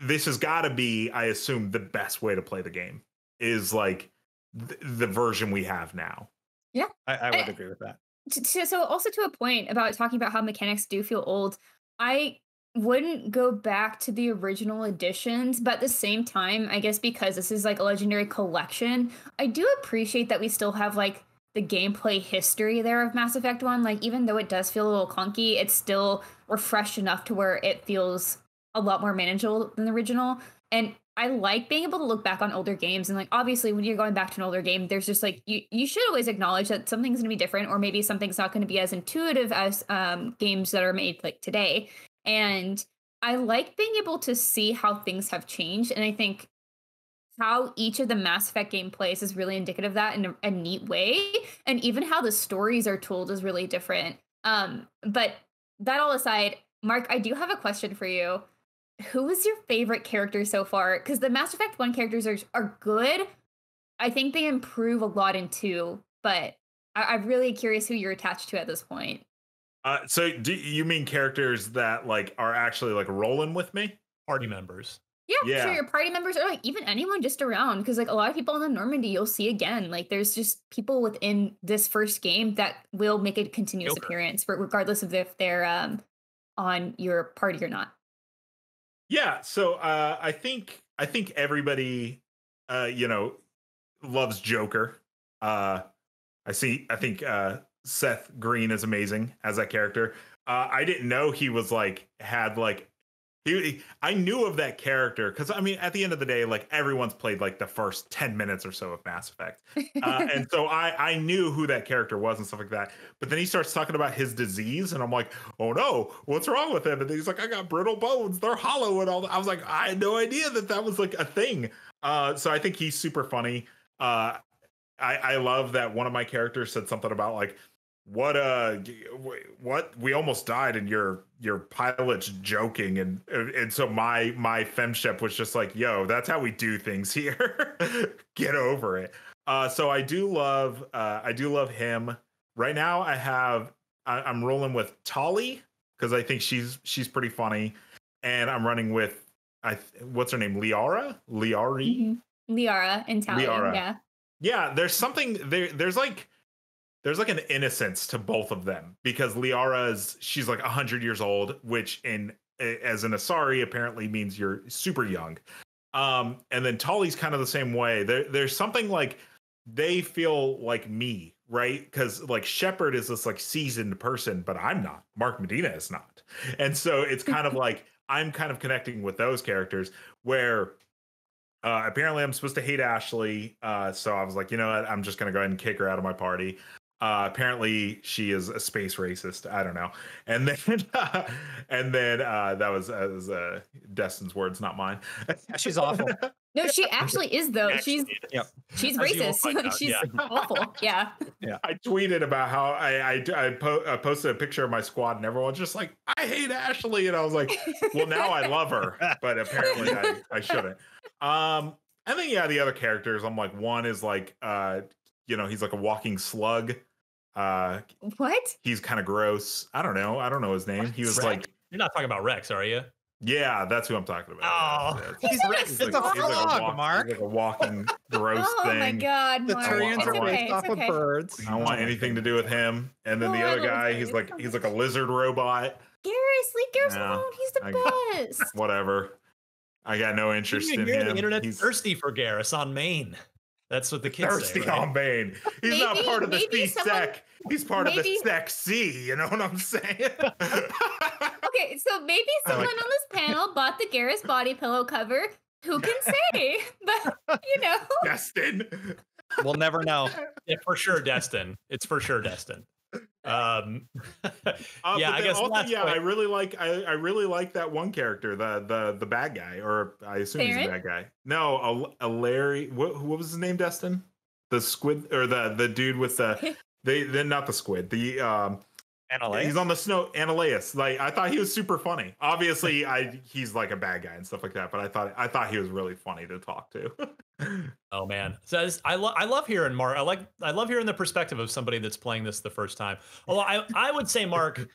this has got to be, I assume, the best way to play the game is like th the version we have now. Yeah, I, I would I agree with that. So also to a point about talking about how mechanics do feel old, I wouldn't go back to the original editions, but at the same time, I guess because this is like a legendary collection, I do appreciate that we still have like the gameplay history there of Mass Effect one, like even though it does feel a little clunky, it's still refreshed enough to where it feels a lot more manageable than the original. And I like being able to look back on older games, and like obviously when you're going back to an older game, there's just like you you should always acknowledge that something's gonna be different, or maybe something's not gonna be as intuitive as um games that are made like today. And I like being able to see how things have changed, and I think how each of the Mass Effect game plays is really indicative of that in a, a neat way, and even how the stories are told is really different. Um, but that all aside, Mark, I do have a question for you. Who is your favorite character so far? Because the Mass Effect one characters are are good. I think they improve a lot in two, but I, I'm really curious who you're attached to at this point. Uh, so do you mean characters that like are actually like rolling with me? Party members. Yeah, yeah, sure. Your party members, or like even anyone just around, because like a lot of people in the Normandy you'll see again. Like there's just people within this first game that will make a continuous Joker. appearance, for, regardless of if they're um, on your party or not. Yeah, so uh, I think I think everybody, uh, you know, loves Joker. Uh, I see. I think uh, Seth Green is amazing as that character. Uh, I didn't know he was like had like. He, I knew of that character because, I mean, at the end of the day, like everyone's played like the first ten minutes or so of Mass Effect. Uh, and so I, I knew who that character was and stuff like that. But then he starts talking about his disease and I'm like, oh, no, what's wrong with him? And he's like, I got brittle bones. They're hollow and all that. I was like, I had no idea that that was like a thing. Uh, so I think he's super funny. Uh, I, I love that one of my characters said something about like, What uh, what we almost died, and your your pilot's joking, and and so my my femship was just like, yo, that's how we do things here. Get over it. Uh, so I do love uh, I do love him. Right now, I have I, I'm rolling with Tali because I think she's she's pretty funny, and I'm running with I what's her name Liara Liari mm-hmm. Liara and Tali. Liara. Yeah, yeah. There's something there. There's like. There's like an innocence to both of them because Liara's she's like one hundred years old, which in as an Asari apparently means you're super young. Um, and then Tali's kind of the same way. There, there's something like they feel like me, right? Because like Shepard is this like seasoned person, but I'm not. Mark Medina is not. And so it's kind of like I'm kind of connecting with those characters where. Uh, apparently I'm supposed to hate Ashley. Uh, so I was like, you know what? I'm just going to go ahead and kick her out of my party. Uh, apparently she is a space racist. I don't know. And then, uh, and then uh, that was, that was uh, Destin's words, not mine. She's awful. No, she actually is though. Actually, she's yep. she's racist. Like, she's yeah. awful. Yeah. Yeah. I tweeted about how I I, I, po- I posted a picture of my squad and everyone's just like, I hate Ashley, and I was like, well, now I love her, but apparently I, I shouldn't. Um, and then yeah, the other characters. I'm like, one is like, uh, you know, he's like a walking slug. Uh, what? He's kind of gross. I don't know. I don't know his name. He was Rex? Like, you're not talking about Rex, are you? Yeah, that's who I'm talking about. Oh, yeah, he's Rex. Like, it's a frog, like a walk, Mark. He's like a walking gross oh thing. Oh my god, Mark. The Turians are based off of birds. I don't want anything to do with him. And then oh, the other guy, he's like, he's like a lizard robot. Garrus, leave Garrus yeah, alone. He's the I, best. Whatever. I got no interest in him. The internet's he's thirsty for Garrus on Maine. That's what the kids thirsty say, right? on Maine. He's maybe, not part of the C sec. He's part maybe, of the sec C. You know what I'm saying? Okay, so maybe someone like, on this panel bought the Garrus body pillow cover. Who can say? But you know, Destin. We'll never know. Yeah, for sure, Destin. It's for sure, Destin. Um, uh, yeah, I guess. Also, yeah, point. I really like. I, I really like that one character, the the the bad guy, or I assume Baron? He's a bad guy. No, a, a Larry. What what was his name? Destin, the squid, or the the dude with the they they're not the squid. The um, Analeas. He's on the snow. Analeas. Like I thought he was super funny. Obviously, I he's like a bad guy and stuff like that. But I thought I thought he was really funny to talk to. Oh man, so I, just, I, lo- I love hearing Mark. I like I love hearing the perspective of somebody that's playing this the first time. Although I, I would say Mark,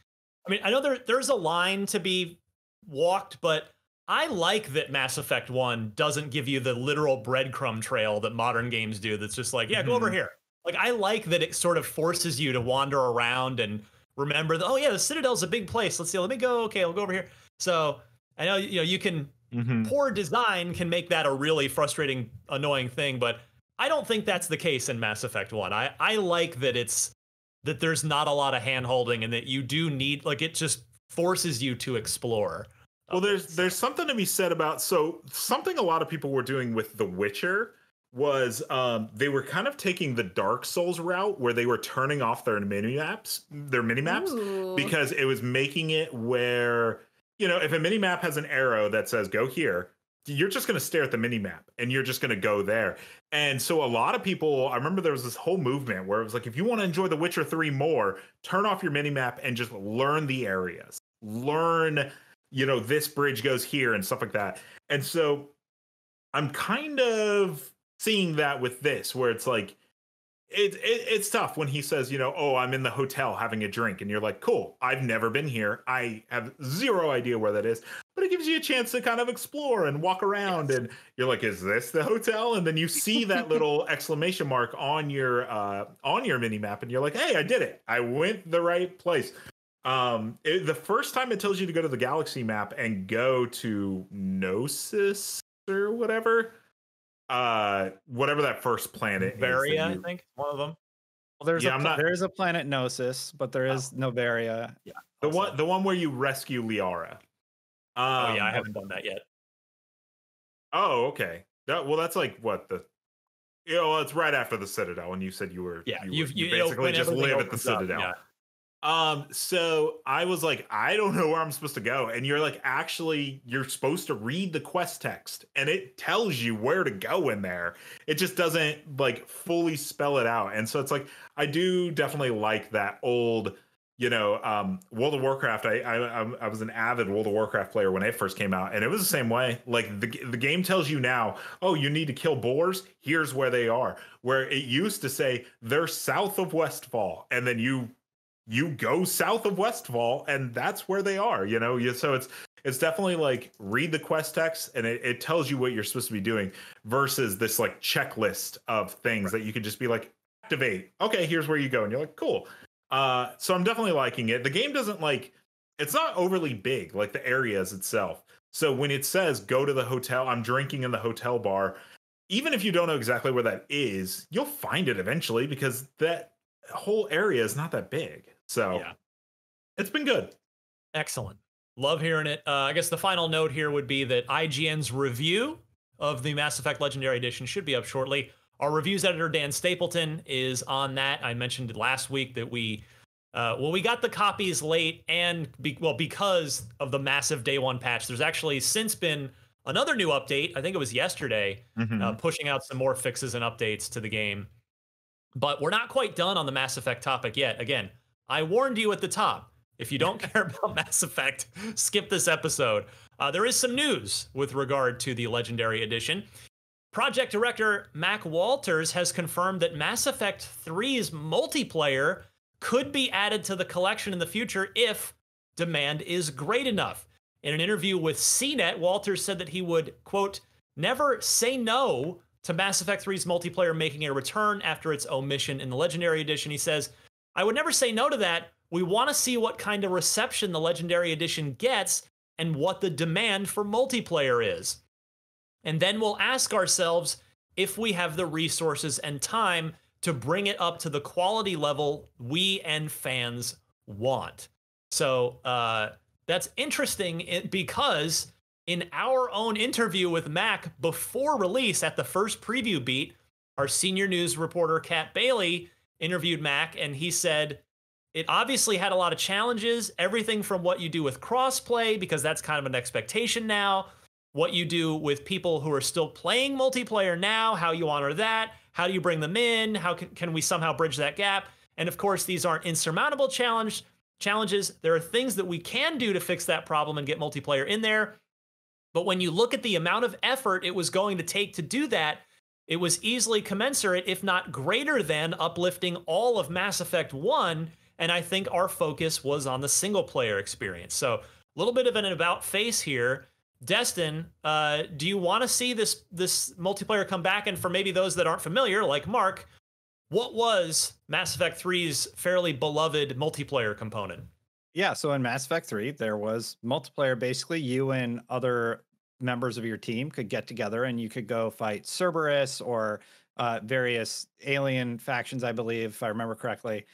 I mean I know there there's a line to be walked, but I like that Mass Effect one doesn't give you the literal breadcrumb trail that modern games do. That's just like yeah, mm-hmm. go over here. Like I like that it sort of forces you to wander around and remember that oh yeah, the Citadel's a big place. Let's see, let me go. Okay, I'll go over here. So I know you know you can. Mm-hmm. Poor design can make that a really frustrating, annoying thing, but I don't think that's the case in Mass Effect one. I, I like that it's that there's not a lot of hand-holding and that you do need, like, it just forces you to explore. Well, there's there's something to be said about, so something a lot of people were doing with The Witcher was um, they were kind of taking the Dark Souls route where they were turning off their mini-maps, their mini-maps, because it was making it where, you know, if a mini-map has an arrow that says, go here, you're just going to stare at the mini-map and you're just going to go there. And so a lot of people, I remember there was this whole movement where it was like, if you want to enjoy The Witcher three more, turn off your mini-map and just learn the areas. Learn, you know, this bridge goes here and stuff like that. And so I'm kind of seeing that with this, where it's like, it, it it's tough when he says, you know, oh, I'm in the hotel having a drink. And you're like, cool, I've never been here. I have zero idea where that is. But it gives you a chance to kind of explore and walk around. Yes. And you're like, is this the hotel? And then you see that little exclamation mark on your uh, on your mini map. And you're like, hey, I did it. I went the right place. Um, it, the first time it tells you to go to the galaxy map and go to Gnosis or whatever, uh, whatever that first planet Noveria, is. Noveria, you... I think, one of them. Well, there's yeah, a, not... there is a planet Gnosis, but there is oh. Noveria. Yeah, the also. one, the one where you rescue Liara. Um, oh yeah, I haven't done that yet. Oh, okay. That, well, that's like what the, you know, it's right after the Citadel, and you said you were, yeah, you, you, were, you, you basically just live at the Citadel. Up, yeah. Um, so I was like, I don't know where I'm supposed to go. And you're like, actually, you're supposed to read the quest text and it tells you where to go in there. It just doesn't like fully spell it out. And so it's like, I do definitely like that old, you know, um, World of Warcraft. I, I, I was an avid World of Warcraft player when it first came out, and it was the same way. Like the, the game tells you now, oh, you need to kill boars. Here's where they are, where it used to say they're south of Westfall. And then you, you go south of Westfall and that's where they are, you know? So it's, it's definitely like read the quest text and it, it tells you what you're supposed to be doing versus this like checklist of things right. that you could just be like, activate. Okay, here's where you go. And you're like, cool. Uh, so I'm definitely liking it. The game doesn't like, it's not overly big, like the areas itself. So when it says go to the hotel, I'm drinking in the hotel bar. Even if you don't know exactly where that is, you'll find it eventually because that whole area is not that big. So yeah, it's been good. Excellent. Love hearing it. Uh, I guess the final note here would be that I G N's review of the Mass Effect Legendary Edition should be up shortly. Our reviews editor, Dan Stapleton, is on that. I mentioned last week that we, uh, well, we got the copies late and be, well, because of the massive day one patch, there's actually since been another new update. I think it was yesterday, mm-hmm. uh, pushing out some more fixes and updates to the game. But we're not quite done on the Mass Effect topic yet. Again, I warned you at the top, if you don't care about Mass Effect, skip this episode. Uh, there is some news with regard to the Legendary Edition. Project director Mac Walters has confirmed that Mass Effect three's multiplayer could be added to the collection in the future if demand is great enough. In an interview with C net, Walters said that he would, quote, never say no to Mass Effect three's multiplayer making a return after its omission in the Legendary Edition. He says, I would never say no to that. We want to see what kind of reception the Legendary Edition gets and what the demand for multiplayer is. And then we'll ask ourselves if we have the resources and time to bring it up to the quality level we and fans want. So uh, that's interesting because in our own interview with Mac before release at the first preview beat, our senior news reporter, Kat Bailey, interviewed Mac, and he said it obviously had a lot of challenges, everything from what you do with crossplay, because that's kind of an expectation now, what you do with people who are still playing multiplayer now, how you honor that, how do you bring them in, how can, can we somehow bridge that gap? And of course, these aren't insurmountable challenge, challenges. There are things that we can do to fix that problem and get multiplayer in there. But when you look at the amount of effort it was going to take to do that, it was easily commensurate, if not greater than, uplifting all of Mass Effect one, and I think our focus was on the single-player experience. So a little bit of an about-face here. Destin, uh, do you want to see this this multiplayer come back? And for maybe those that aren't familiar, like Mark, what was Mass Effect three's fairly beloved multiplayer component? Yeah, so in Mass Effect three, there was multiplayer. Basically, you and other members of your team could get together and you could go fight Cerberus or uh, various alien factions, I believe, if I remember correctly.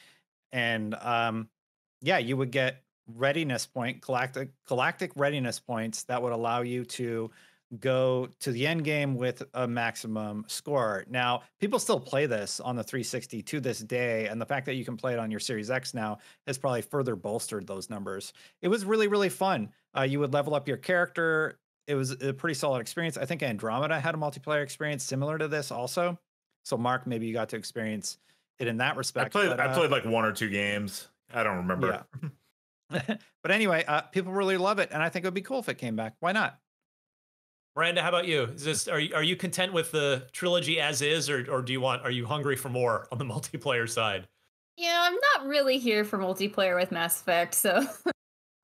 And um, yeah, you would get readiness point, galactic, galactic readiness points that would allow you to go to the end game with a maximum score. Now, people still play this on the three sixty to this day, and the fact that you can play it on your Series X now has probably further bolstered those numbers. It was really, really fun. Uh, you would level up your character. It was a pretty solid experience. I think Andromeda had a multiplayer experience similar to this also. So, Mark, maybe you got to experience it in that respect. I played, but, uh, I played like one or two games. I don't remember. Yeah. But anyway, uh, people really love it, and I think it would be cool if it came back. Why not? Miranda, how about you? Is this, are you are you content with the trilogy as is, or or do you want? Are you hungry for more on the multiplayer side? Yeah, I'm not really here for multiplayer with Mass Effect, so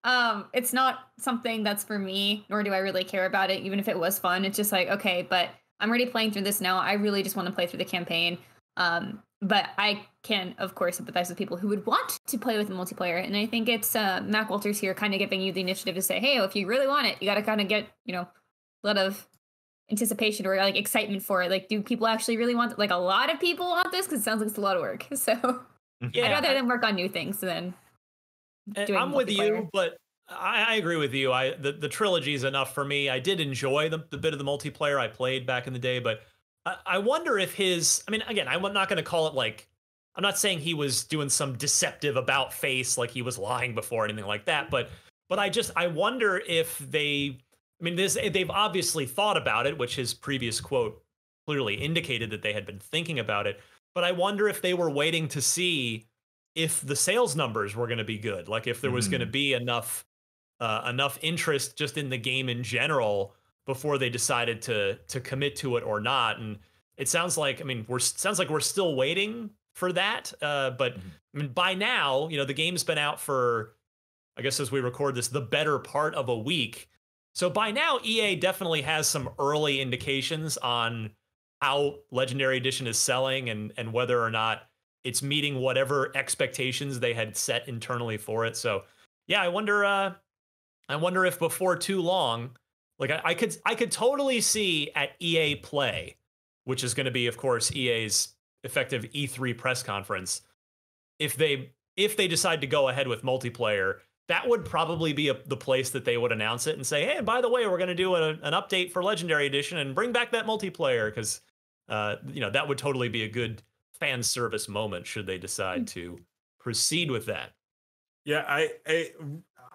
um, it's not something that's for me. Nor do I really care about it, even if it was fun. It's just like, okay, but I'm already playing through this now. I really just want to play through the campaign. Um, but I can, of course, empathize with people who would want to play with the multiplayer, and I think it's uh, Mac Walters here, kind of giving you the initiative to say, hey, well, if you really want it, you got to kind of get, you know, lot of anticipation or like excitement for it. Like, do people actually really want, like, a lot of people want this? Because it sounds like it's a lot of work. So yeah, I'd rather them work on new things than doing I'm with you, but I, I agree with you. I the, the trilogy is enough for me. I did enjoy the, the bit of the multiplayer I played back in the day, but I, I wonder if his, I mean, again, I'm not going to call it like, I'm not saying he was doing some deceptive about face, like he was lying before or anything like that. But, but I just, I wonder if they, I mean, this, they've obviously thought about it, which his previous quote clearly indicated that they had been thinking about it. But I wonder if they were waiting to see if the sales numbers were going to be good, like if there was mm. going to be enough uh, enough interest just in the game in general before they decided to to commit to it or not. And it sounds like, I mean, we're sounds like we're still waiting for that. Uh, but mm. I mean, by now, you know, the game's been out for, I guess, as we record this, the better part of a week. So by now, E A definitely has some early indications on how Legendary Edition is selling and, and whether or not it's meeting whatever expectations they had set internally for it. So, yeah, I wonder uh, I wonder if before too long, like I, I could I could totally see at E A Play, which is going to be, of course, E A's effective E three press conference. If they if they decide to go ahead with multiplayer, that would probably be a, the place that they would announce it and say, hey, by the way, we're going to do a, an update for Legendary Edition and bring back that multiplayer, because, uh, you know, that would totally be a good fan service moment should they decide to proceed with that. Yeah, I, I,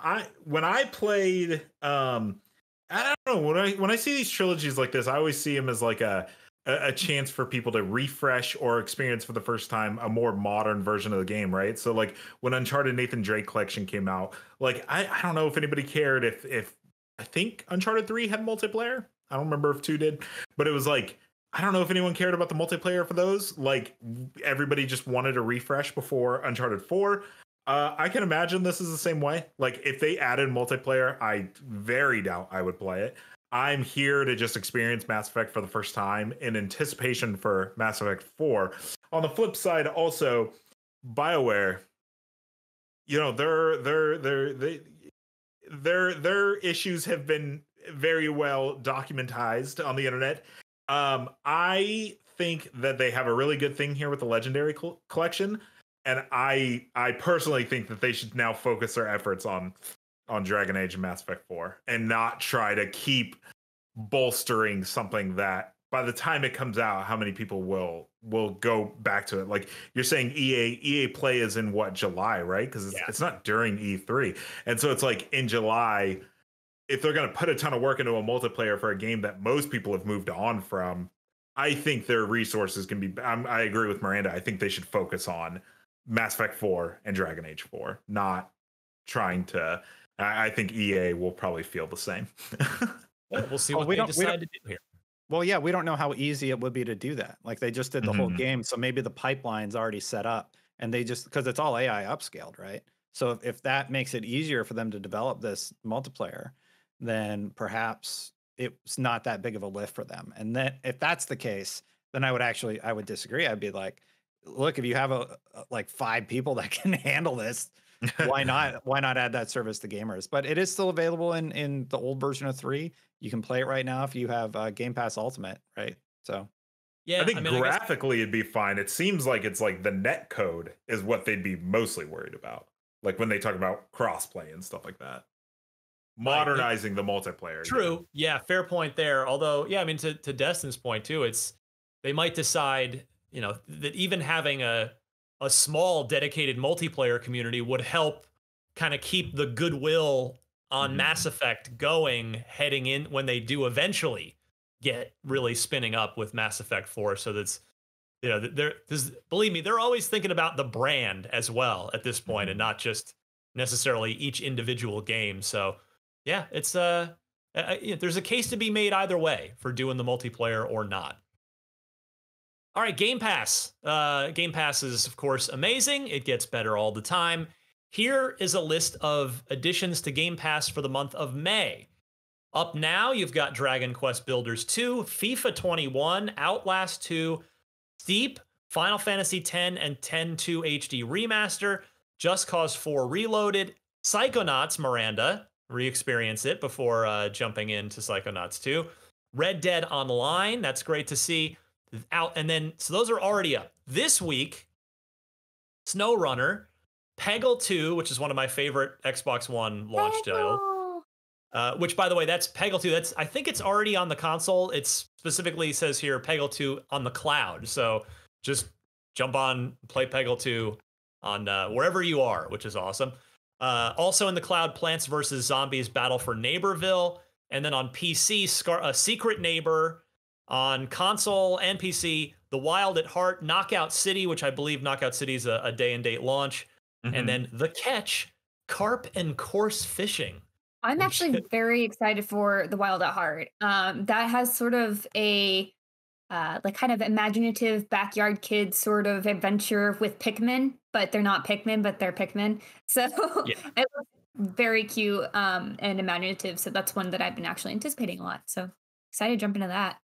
I when I played, um, I don't know, when I when I see these trilogies like this, I always see them as like a a chance for people to refresh or experience for the first time a more modern version of the game, right? So like when Uncharted Nathan Drake Collection came out, like I, I don't know if anybody cared if if I think Uncharted three had multiplayer. I don't remember if two did, but it was like, I don't know if anyone cared about the multiplayer for those. Like everybody just wanted a refresh before Uncharted four. Uh, I can imagine this is the same way. Like if they added multiplayer, I very doubt I would play it. I'm here to just experience Mass Effect for the first time in anticipation for Mass Effect four. On the flip side, also, BioWare, you know, their their their they their their issues have been very well documentized on the internet. Um, I think that they have a really good thing here with the Legendary co- Collection, and I I personally think that they should now focus their efforts on. on Dragon Age and Mass Effect four and not try to keep bolstering something that by the time it comes out, how many people will will go back to it? Like you're saying E A E A Play is in what, July, right? Because it's, yeah. it's not during E three. And so it's like in July, if they're going to put a ton of work into a multiplayer for a game that most people have moved on from, I think their resources can be, I'm, I agree with Miranda. I think they should focus on Mass Effect four and Dragon Age four, not trying to, I think E A will probably feel the same. Well, we'll see what oh, we they decide we to do here. Well, yeah, we don't know how easy it would be to do that. Like they just did the mm-hmm. whole game, so maybe the pipeline's already set up, and they just because it's all A I upscaled, right? So if, if that makes it easier for them to develop this multiplayer, then perhaps it's not that big of a lift for them. And then if that's the case, then I would actually I would disagree. I'd be like, look, if you have a, a like five people that can handle this. why not why not add that service to gamers? But it is still available in in the old version of three. You can play it right now if you have uh, Game Pass Ultimate, right? So Yeah, I think I mean, graphically I guess... it'd be fine. It seems like it's like the net code is what they'd be mostly worried about. Like when they talk about crossplay and stuff like that. Modernizing the multiplayer. True. Game. Yeah, fair point there. Although, yeah, I mean, to, to Destin's point too, it's they might decide, you know, that even having a a small dedicated multiplayer community would help kind of keep the goodwill on mm-hmm. Mass Effect going heading in when they do eventually get really spinning up with Mass Effect four. So that's, you know, they're, believe me, they're always thinking about the brand as well at this point mm-hmm. and not just necessarily each individual game. So yeah, it's uh, I, there's a case to be made either way for doing the multiplayer or not. All right, Game Pass. Uh, Game Pass is, of course, amazing. It gets better all the time. Here is a list of additions to Game Pass for the month of May. Up now, you've got Dragon Quest Builders two, FIFA twenty-one, Outlast two, Steep, Final Fantasy X and X two H D Remaster, Just Cause four Reloaded, Psychonauts, Miranda, re-experience it before uh, jumping into Psychonauts two, Red Dead Online, that's great to see. Out and then, so those are already up. This week, Snow Runner, Peggle two, which is one of my favorite Xbox One launch titles. Uh, which, by the way, that's Peggle two. That's I think it's already on the console. It specifically says here Peggle two on the cloud. So just jump on, play Peggle two on uh, wherever you are, which is awesome. Uh, also in the cloud, Plants versus. Zombies Battle for Neighborville. And then on P C, Scar- uh, Secret Neighbor. On console and P C, The Wild at Heart, Knockout City, which I believe Knockout City is a, a day and date launch. Mm-hmm. And then The Catch, Carp and Coarse Fishing. I'm actually very excited for The Wild at Heart. Um, that has sort of a uh, like kind of imaginative backyard kid sort of adventure with Pikmin, but they're not Pikmin, but they're Pikmin. So yeah. It looks very cute um, and imaginative. So that's one that I've been actually anticipating a lot. So excited to jump into that.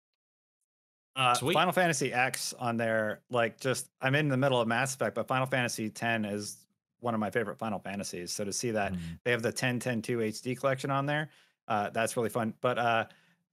Uh, Final Fantasy X on there, like just I'm in the middle of Mass Effect, but Final Fantasy X is one of my favorite Final Fantasies. So to see that mm-hmm. they have the ten ten two H D collection on there, uh, that's really fun. But uh,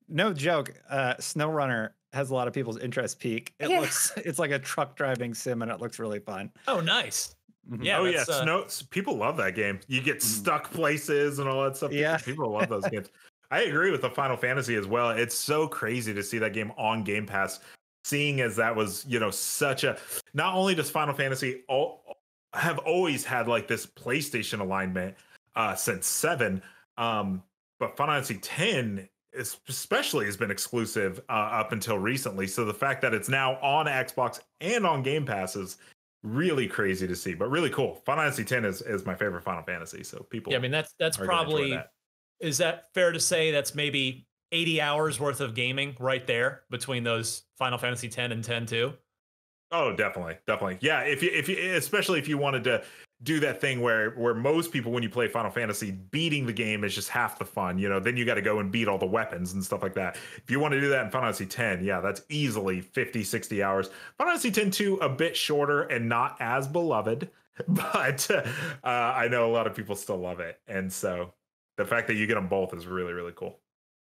no joke, uh, Snow Runner has a lot of people's interest peak. It yeah. looks, it's like a truck driving sim, and it looks really fun. Oh, nice. Mm-hmm. Yeah. Oh yeah, uh... Snow. People love that game. You get stuck places and all that stuff. Yeah, people love those games. I agree with the Final Fantasy as well. It's so crazy to see that game on Game Pass, seeing as that was, you know, such a, not only does Final Fantasy all, have always had like this PlayStation alignment uh, since seven, um, but Final Fantasy ten is, especially has been exclusive uh, up until recently. So the fact that it's now on Xbox and on Game Pass is really crazy to see, but really cool. Final Fantasy ten is, is my favorite Final Fantasy. So people, yeah, I mean, that's, that's probably... Is that fair to say that's maybe eighty hours worth of gaming right there between those Final Fantasy X and X two? Oh, definitely. Definitely. Yeah. If you, if you, especially if you wanted to do that thing where, where most people, when you play Final Fantasy, beating the game is just half the fun, you know, then you got to go and beat all the weapons and stuff like that. If you want to do that in Final Fantasy X, yeah, that's easily fifty, sixty hours. Final Fantasy X two, a bit shorter and not as beloved, but uh, I know a lot of people still love it. And so, the fact that you get them both is really, really cool.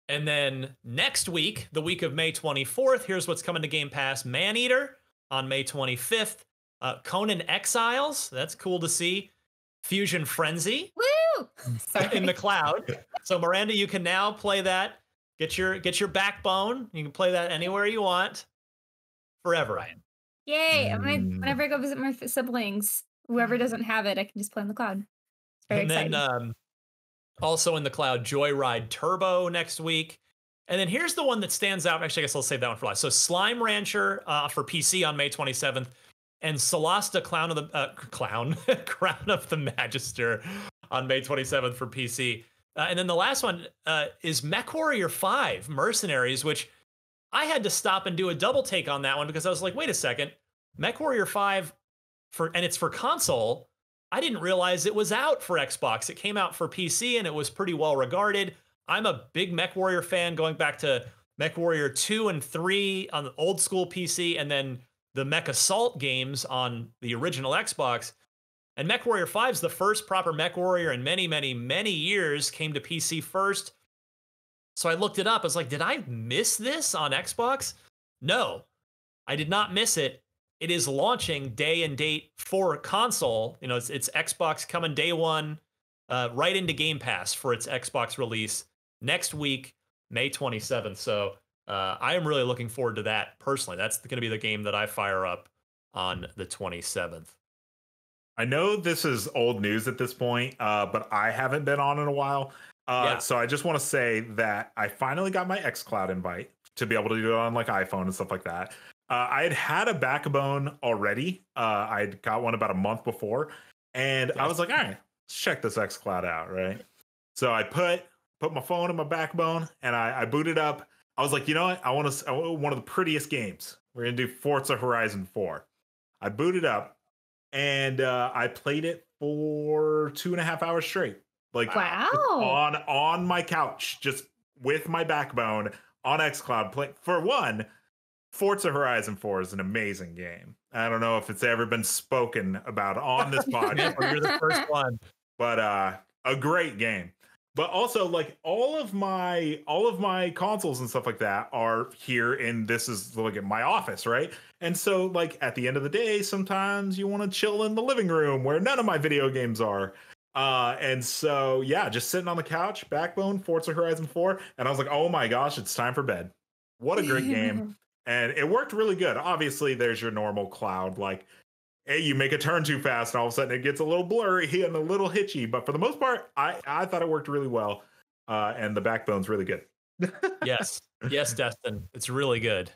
And then next week, the week of May twenty-fourth, here's what's coming to Game Pass. Maneater on May twenty-fifth. Uh, Conan Exiles. That's cool to see. Fusion Frenzy. Woo! Sorry. In the cloud. So, Miranda, you can now play that. Get your get your backbone. You can play that anywhere you want. Forever, Ryan. Yay! Mm. I'm gonna, whenever I go visit my siblings, whoever doesn't have it, I can just play in the cloud. It's very and exciting. Then, um, also in the cloud, Joyride Turbo next week. And then here's the one that stands out. Actually, I guess I'll save that one for last. So Slime Rancher uh, for P C on May twenty-seventh. And Solasta Clown of the... Uh, Clown? Crown of the Magister on May twenty-seventh for P C. Uh, and then the last one uh, is MechWarrior five Mercenaries, which I had to stop and do a double take on that one because I was like, wait a second. MechWarrior five, for and it's for console... I didn't realize it was out for Xbox. It came out for P C and it was pretty well regarded. I'm a big MechWarrior fan, going back to MechWarrior two and three on the old school P C and then the Mech Assault games on the original Xbox. And MechWarrior five is the first proper MechWarrior in many, many, many years, came to P C first. So I looked it up. I was like, did I miss this on Xbox? No. I did not miss it. It is launching day and date for console. You know, it's, it's Xbox coming day one, uh, right into Game Pass for its Xbox release next week, May twenty-seventh. So uh, I am really looking forward to that personally. That's going to be the game that I fire up on the twenty-seventh. I know this is old news at this point, uh, but I haven't been on in a while. Uh, yeah. So I just want to say that I finally got my xCloud invite to be able to do it on like iPhone and stuff like that. Uh, I had had a Backbone already. Uh, I got one about a month before, and I was like, all right, let's check this xCloud out, right? So I put put my phone in my Backbone, and I, I booted up. I was like, you know what? I want to I want one of the prettiest games. We're going to do Forza Horizon four. I booted up. And uh, I played it for two and a half hours straight. Like, wow. on on my couch, just with my Backbone on xCloud. Play. For one, Forza Horizon four is an amazing game. I don't know if it's ever been spoken about on this podcast. You're the first one, but uh, a great game. But also, like all of my all of my consoles and stuff like that are here, and this is like at my office, right? And so, like at the end of the day, sometimes you want to chill in the living room where none of my video games are. Uh, and so, yeah, just sitting on the couch, Backbone, Forza Horizon four, and I was like, oh my gosh, it's time for bed. What a great game! And it worked really good. Obviously, there's your normal cloud, like, hey, you make a turn too fast, and all of a sudden it gets a little blurry and a little hitchy. But for the most part, I, I thought it worked really well, uh, and the Backbone's really good. yes, yes, Destin, it's really good,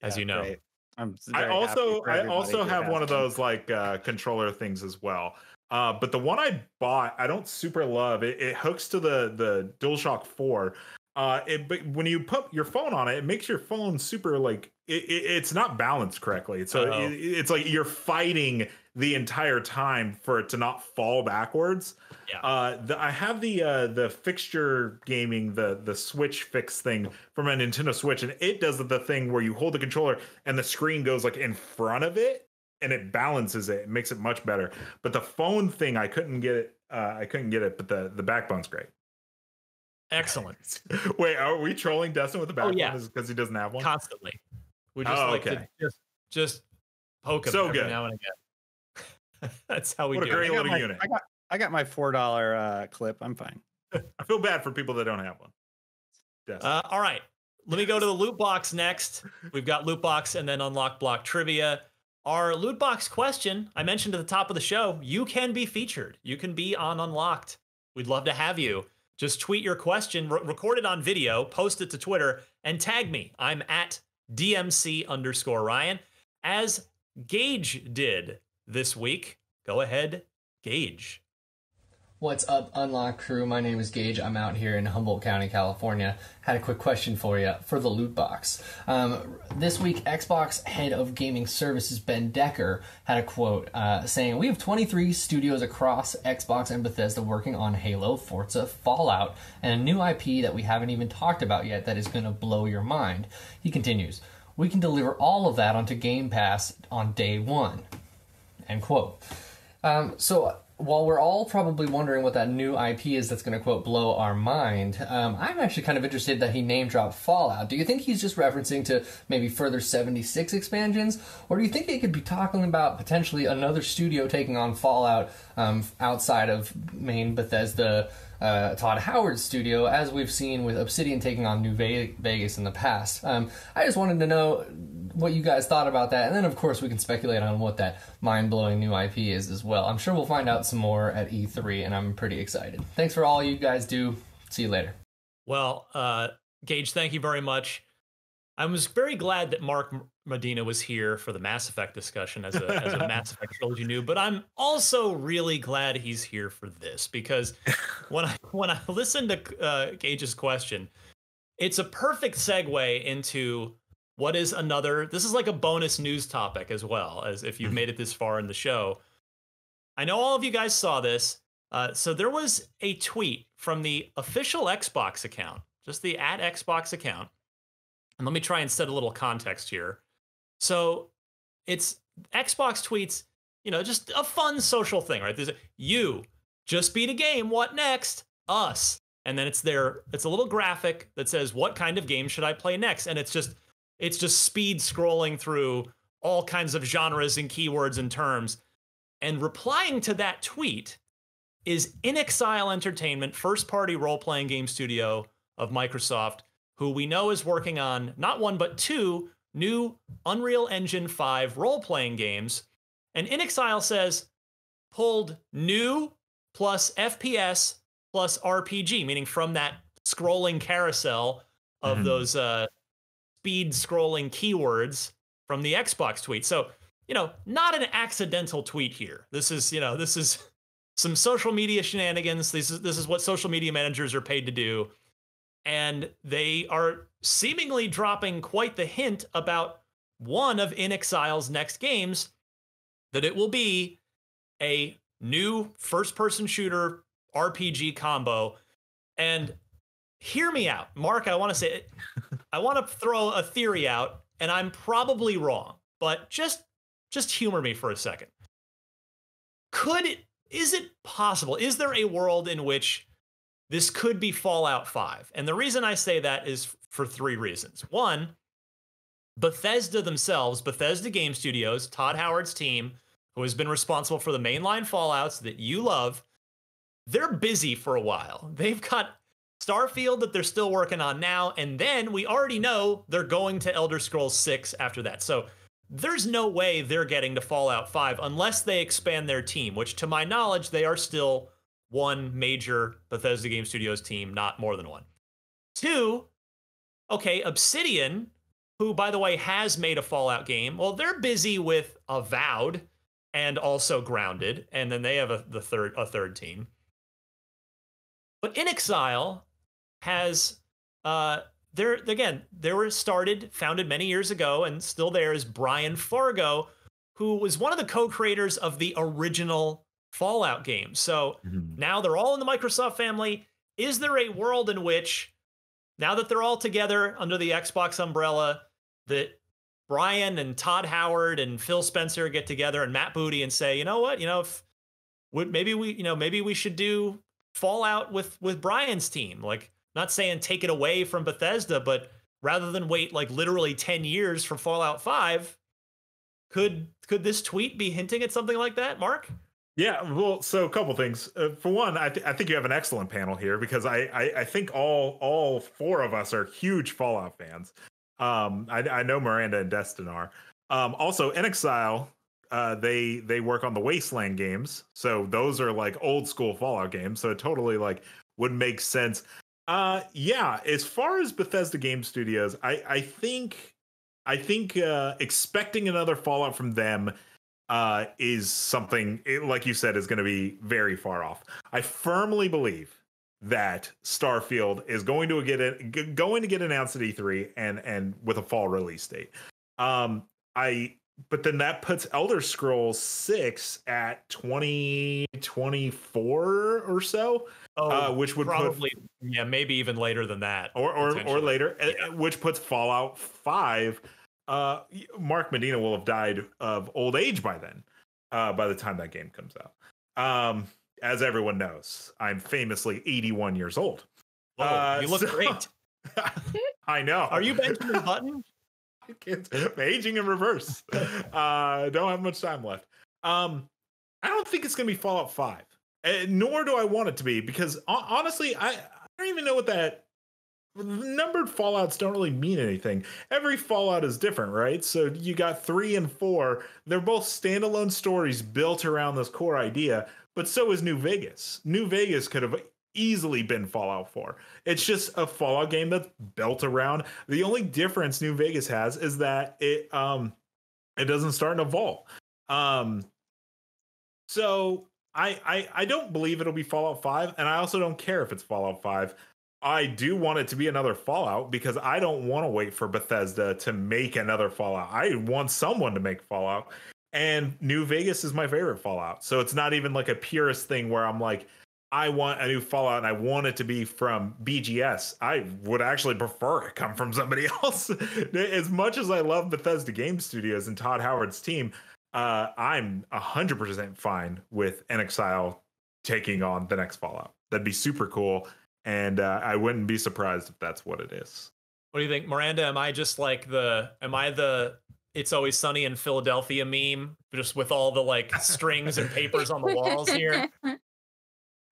as yeah, you know. Right. I'm I also I also have asking. one of those like uh, controller things as well. Uh, but the one I bought, I don't super love. It, it hooks to the the DualShock four. Uh, it, but when you put your phone on it, it makes your phone super like it, it, it's not balanced correctly. So it, it's like you're fighting the entire time for it to not fall backwards. Yeah. Uh, the, I have the uh, the fixture gaming, the the Switch Fix thing from a Nintendo Switch, and it does the thing where you hold the controller and the screen goes like in front of it, and it balances it. It makes it much better. But the phone thing, I couldn't get it. Uh, I couldn't get it. But the the Backbone's great. Excellent. Wait, are we trolling Destin with the Backbone? Oh, yeah. Is because he doesn't have one? Constantly. We just oh, like okay. to just, just poke him so every good. now and again. That's how we what do it. What a great little my, unit. I got, I got my four dollar uh, clip. I'm fine. I feel bad for people that don't have one. Uh, all right. Let me go to the loot box next. We've got loot box and then unlock block trivia. Our loot box question, I mentioned at the top of the show, you can be featured. You can be on Unlocked. We'd love to have you. Just tweet your question, re- record it on video, post it to Twitter, and tag me. I'm at D M C underscore Ryan, as Gage did this week. Go ahead, Gage. What's up, Unlock crew? My name is Gage. I'm out here in Humboldt County, California. Had a quick question for you for the loot box. Um, this week, Xbox head of gaming services Ben Decker had a quote uh, saying, "We have twenty-three studios across Xbox and Bethesda working on Halo, Forza, Fallout, and a new I P that we haven't even talked about yet that is going to blow your mind." He continues, "We can deliver all of that onto Game Pass on day one." End quote. Um, so... While we're all probably wondering what that new I P is that's going to, quote, blow our mind, um, I'm actually kind of interested that he name-dropped Fallout. Do you think he's just referencing to maybe further seventy-six expansions? Or do you think he could be talking about potentially another studio taking on Fallout um, outside of main Bethesda, uh, Todd Howard's studio, as we've seen with Obsidian taking on New Vegas in the past? Um, I just wanted to know what you guys thought about that, and then of course we can speculate on what that mind-blowing new I P is as well. I'm sure we'll find out some more at E three, and I'm pretty excited. Thanks for all you guys do. See you later. Well, uh, Gage, thank you very much. I was very glad that Mark Medina was here for the Mass Effect discussion as a, as a Mass Effect trilogy noob, but I'm also really glad he's here for this, because when I when I listened to uh, Gage's question, it's a perfect segue into what is another, this is like a bonus news topic as well, as if you've made it this far in the show. I know all of you guys saw this. Uh, so there was a tweet from the official Xbox account, just the at Xbox account. And let me try and set a little context here. So it's Xbox tweets, you know, just a fun social thing, right? There's a, you just beat a game. What next? Us. And then it's there. It's a little graphic that says, what kind of game should I play next? And it's just It's just speed scrolling through all kinds of genres and keywords and terms. And replying to that tweet is In Exile Entertainment, first-party role-playing game studio of Microsoft, who we know is working on not one but two new Unreal Engine five role-playing games. And In Exile says, pulled new plus F P S plus R P G, meaning from that scrolling carousel of mm-hmm. those uh, speed scrolling keywords from the Xbox tweet. So, you know, not an accidental tweet here. This is, you know, this is some social media shenanigans. This is, this is what social media managers are paid to do. And they are seemingly dropping quite the hint about one of In Exile's next games, that it will be a new first-person shooter R P G combo. And hear me out, Mark, I want to say, I want to throw a theory out, and I'm probably wrong, but just just humor me for a second. Could it, is it possible? Is there a world in which this could be Fallout five? And the reason I say that is for three reasons. One, Bethesda themselves, Bethesda Game Studios, Todd Howard's team, who has been responsible for the mainline Fallouts that you love, they're busy for a while. They've got Starfield that they're still working on now, and then we already know they're going to Elder Scrolls six after that. So there's no way they're getting to Fallout five unless they expand their team, which to my knowledge, they are still one major Bethesda Game Studios team, not more than one. Two, okay, Obsidian, who, by the way, has made a Fallout game, well, they're busy with Avowed and also Grounded, and then they have a the third a third team. But In Exile has, uh, there again, they were started, founded many years ago, and still there is Brian Fargo, who was one of the co-creators of the original Fallout game. So mm-hmm. now they're all in the Microsoft family. Is there a world in which, now that they're all together under the Xbox umbrella, that Brian and Todd Howard and Phil Spencer get together and Matt Booty and say, you know what, you know, if would maybe we, you know, maybe we should do Fallout with with Brian's team. Like, not saying take it away from Bethesda, but rather than wait like literally ten years for Fallout five, could could this tweet be hinting at something like that, Mark? Yeah, well, so a couple things. Uh, for one, I, th- I think you have an excellent panel here, because I, I, I think all all four of us are huge Fallout fans. Um, I, I know Miranda and Destin are. Um, also, In Exile, uh, they they work on the Wasteland games, so those are like old school Fallout games. So it totally like would make sense. Uh, yeah, as far as Bethesda Game Studios, I I think I think uh, expecting another Fallout from them uh is something, it, like you said, is going to be very far off. I firmly believe that Starfield is going to get it g- going to get announced at E three and and with a fall release date. Um I but then that puts Elder Scrolls six at twenty twenty-four or so, oh, uh which would probably put, yeah maybe even later than that, or or or later, yeah. Which puts Fallout five, Uh, Mark Medina will have died of old age by then, uh, by the time that game comes out. Um, as everyone knows, I'm famously eighty-one years old. Oh, uh, you look so great. I know. Are you Benjamin Button? I'm aging in reverse. uh, don't have much time left. Um, I don't think it's going to be Fallout five, uh, nor do I want it to be, because honestly, I, I don't even know what that. Numbered Fallouts don't really mean anything. Every Fallout is different, right? So you got three and four. They're both standalone stories built around this core idea, but so is New Vegas. New Vegas could have easily been Fallout four. It's just a Fallout game that's built around. The only difference New Vegas has is that it um it doesn't start in a vault. Um so I I I don't believe it'll be Fallout five, and I also don't care if it's Fallout five. I do want it to be another Fallout, because I don't want to wait for Bethesda to make another Fallout. I want someone to make Fallout, and New Vegas is my favorite Fallout. So it's not even like a purist thing where I'm like, I want a new Fallout and I want it to be from B G S. I would actually prefer it come from somebody else. As much as I love Bethesda Game Studios and Todd Howard's team, uh, I'm one hundred percent fine with In Exile taking on the next Fallout. That'd be super cool. And uh, I wouldn't be surprised if that's what it is. What do you think, Miranda? Am I just like the, am I the It's Always Sunny in Philadelphia meme, just with all the like strings and papers on the walls here? Um,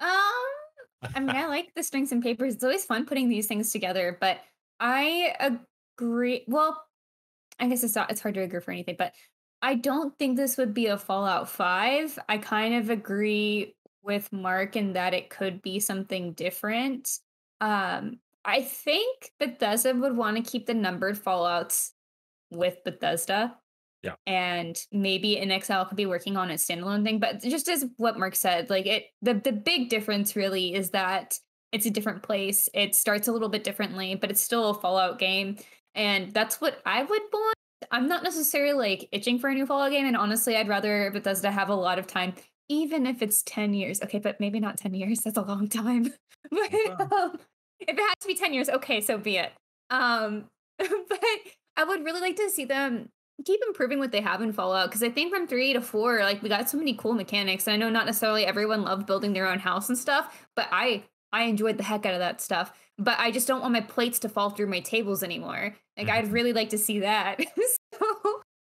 I mean, I like the strings and papers. It's always fun putting these things together, but I agree. Well, I guess it's not, it's hard to agree for anything, but I don't think this would be a Fallout five. I kind of agree with Mark in that it could be something different. Um, I think Bethesda would want to keep the numbered Fallouts with Bethesda. Yeah. And maybe N X L could be working on a standalone thing, but just as what Mark said, like it, the, the big difference really is that it's a different place. It starts a little bit differently, but it's still a Fallout game. And that's what I would want. I'm not necessarily like itching for a new Fallout game. And honestly, I'd rather Bethesda have a lot of time, even if it's ten years. Okay, but maybe not ten years. That's a long time. But, um, if it had to be ten years, okay, so be it. Um, but I would really like to see them keep improving what they have in Fallout, because I think from three to four, like we got so many cool mechanics. And I know not necessarily everyone loved building their own house and stuff, but I I enjoyed the heck out of that stuff. But I just don't want my plates to fall through my tables anymore. Like, I'd really like to see that. So,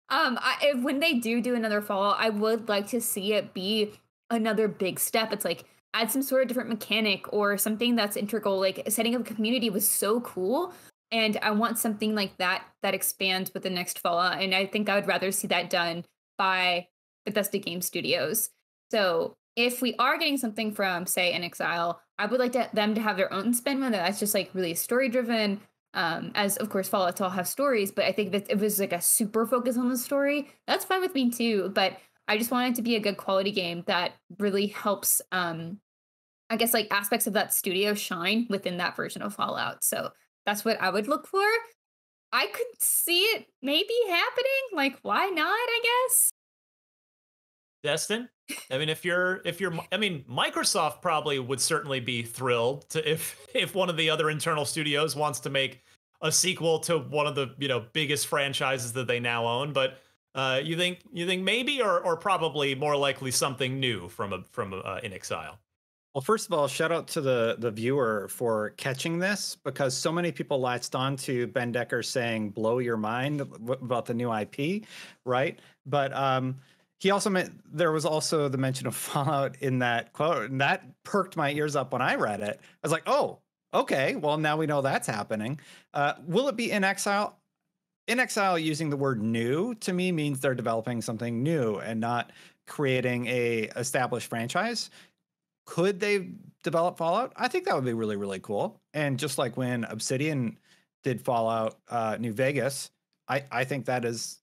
um, I, if, when they do do another Fallout, I would like to see it be another big step. It's like, add some sort of different mechanic or something that's integral. Like, setting up a community was so cool. And I want something like that that expands with the next Fallout. And I think I would rather see that done by Bethesda Game Studios. So if we are getting something from, say, N X L, I would like to, them to have their own spin, whether that's just like really story driven. Um, as of course, Fallouts all have stories, but I think that it was like a super focus on the story. That's fine with me too. But I just want it to be a good quality game that really helps, um, I guess, like aspects of that studio shine within that version of Fallout. So that's what I would look for. I could see it maybe happening. Like, why not? I guess. Destin, I mean, if you're, if you're, I mean, Microsoft probably would certainly be thrilled to if, if one of the other internal studios wants to make a sequel to one of the, you know, biggest franchises that they now own. But uh, you think, you think maybe, or, or probably more likely something new from a, from a, uh, N X L. Well, first of all, shout out to the, the viewer for catching this, because so many people latched on to Ben Decker saying, blow your mind about the new I P. Right. But, um, he also meant there was also the mention of Fallout in that quote, and that perked my ears up when I read it. I was like, oh, okay, well, now we know that's happening. Uh, will it be in exile? In exile, using the word new to me means they're developing something new and not creating a established franchise. Could they develop Fallout? I think that would be really, really cool. And just like when Obsidian did Fallout uh, New Vegas, I, I think that is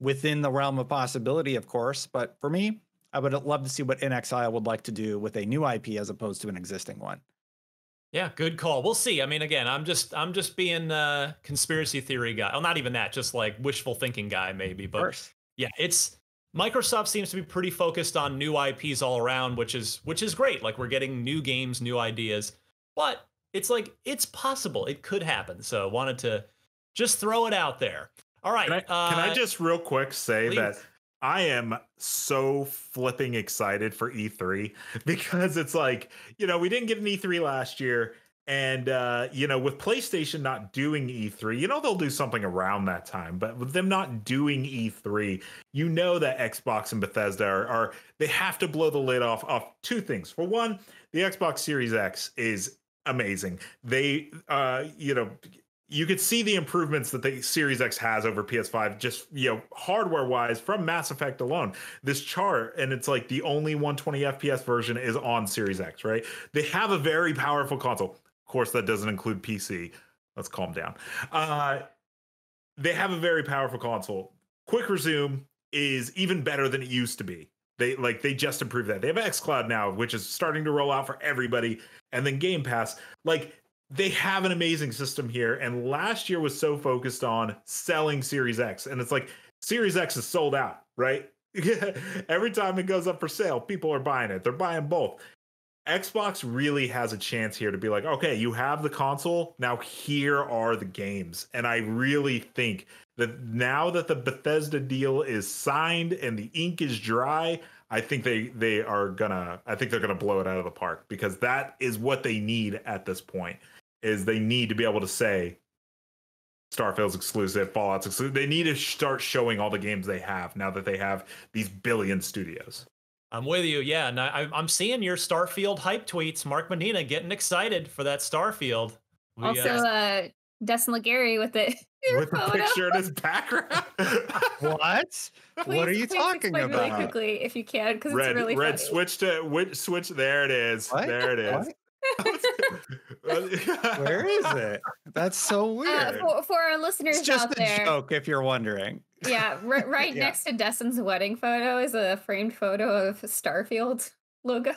within the realm of possibility, of course. But for me, I would love to see what N X L would like to do with a new I P as opposed to an existing one. Yeah, good call. We'll see. I mean, again, I'm just I'm just being a conspiracy theory guy. Well, not even that, just like wishful thinking guy, maybe. But yeah, it's Microsoft seems to be pretty focused on new I Ps all around, which is which is great. Like, we're getting new games, new ideas, but it's like it's possible. It could happen. So wanted to just throw it out there. All right. Can I, uh, can I just real quick say please. that I am so flipping excited for E three, because it's like, you know, we didn't get an E three last year. And, uh, you know, with PlayStation not doing E three, you know, they'll do something around that time. But with them not doing E three, you know that Xbox and Bethesda are, are they have to blow the lid off off two things. For one, the Xbox Series X is amazing. They, uh, you know, you could see the improvements that the Series X has over P S five, just, you know, hardware wise from Mass Effect alone, this chart. And it's like the only one twenty F P S version is on Series X, right? They have a very powerful console. Of course, that doesn't include P C. Let's calm down. Uh, they have a very powerful console. Quick Resume is even better than it used to be. They like they just improved that. They have xCloud now, which is starting to roll out for everybody. And then Game Pass, like, they have an amazing system here. And last year was so focused on selling Series X. And it's like, Series X is sold out, right? Every time it goes up for sale, people are buying it. They're buying both. Xbox really has a chance here to be like, okay, you have the console. Now here are the games. And I really think that now that the Bethesda deal is signed and the ink is dry, I think they they are gonna, I think they're gonna blow it out of the park, because that is what they need at this point. Is they need to be able to say, Starfield's exclusive, Fallout's exclusive. They need to start showing all the games they have now that they have these billion studios. I'm with you. Yeah, and I, I'm seeing your Starfield hype tweets. Mark Medina getting excited for that Starfield. We, also, uh, uh, Destin Legarie with it. With the picture in his background. What? Please, what are you talking about? Really quickly, if you can, because it's really red. Funny. Switch to switch. There it is. What? There it is. Where is it? That's so weird. Uh, for, for our listeners it's just out a there, joke if you're wondering. Yeah, right, right yeah. Next to Destin's wedding photo is a framed photo of Starfield logo,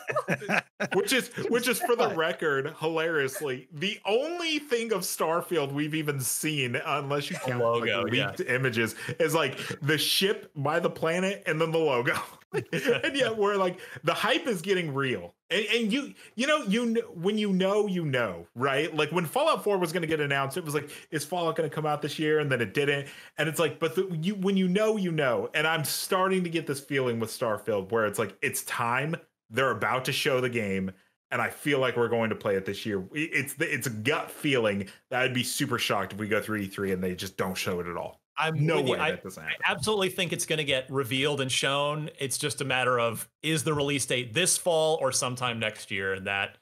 which is which is for the record, hilariously, the only thing of Starfield we've even seen, unless you count logo, like, leaked yeah. images, is like the ship by the planet and then the logo. And yet we're like, the hype is getting real. And, and you, you know, you know, when you know, you know, right? Like when Fallout four was going to get announced, it was like, is Fallout going to come out this year? And then it didn't. And it's like, but the, you, when you know, you know. And I'm starting to get this feeling with Starfield where it's like, it's time. They're about to show the game. And I feel like we're going to play it this year. It's the, it's a gut feeling that I'd be super shocked if we go through E three and they just don't show it at all. I'm no way. I, I absolutely think it's going to get revealed and shown. It's just a matter of, is the release date this fall or sometime next year? And that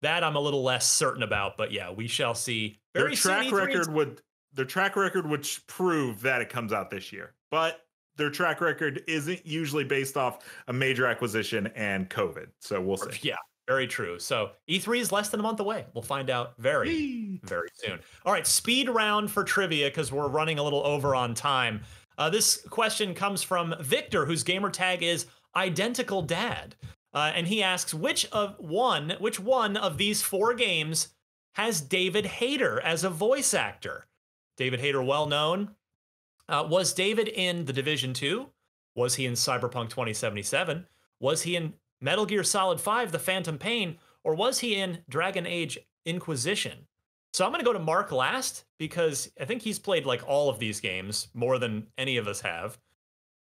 that I'm a little less certain about. But yeah, we shall see. Very their track record would their track record would prove that it comes out this year. But their track record isn't usually based off a major acquisition and COVID. So we'll see. Yeah. Very true. So E three is less than a month away. We'll find out very, very soon. All right, speed round for trivia because we're running a little over on time. Uh, this question comes from Victor, whose gamer tag is Identical Dad. Uh, and he asks, which of one, which one of these four games has David Hayter as a voice actor? David Hayter, well known. Uh, was David in The Division two? Was he in Cyberpunk twenty seventy-seven? Was he in Metal Gear Solid five, The Phantom Pain, or was he in Dragon Age Inquisition? So I'm going to go to Mark last because I think he's played like all of these games more than any of us have.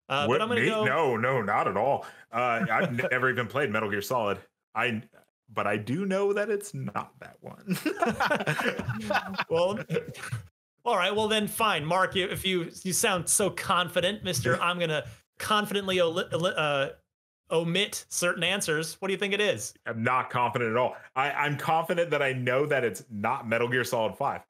Uh, but I'm going to go... No, no, not at all. Uh, I've never even played Metal Gear Solid. I, but I do know that it's not that one. Well, all right. Well, then fine. Mark, you, if you, you sound so confident, Mister I'm going to confidently... Uh, omit certain answers. What do you think it is? I'm not confident at all. I, I'm confident that I know that it's not Metal Gear Solid five.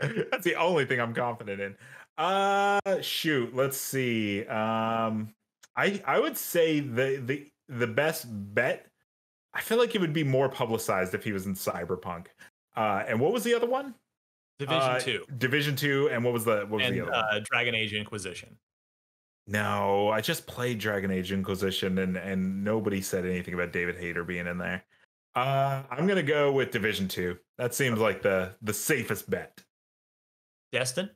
That's the only thing I'm confident in. Uh, shoot, let's see. Um, I I would say the the the best bet. I feel like it would be more publicized if he was in Cyberpunk. Uh, and what was the other one? Division uh, two. Division two. And what was the what was and, the other uh, one? Dragon Age Inquisition. No, I just played Dragon Age Inquisition and, and nobody said anything about David Hayter being in there. Uh, I'm going to go with Division two. That seems like the, the safest bet. Destin?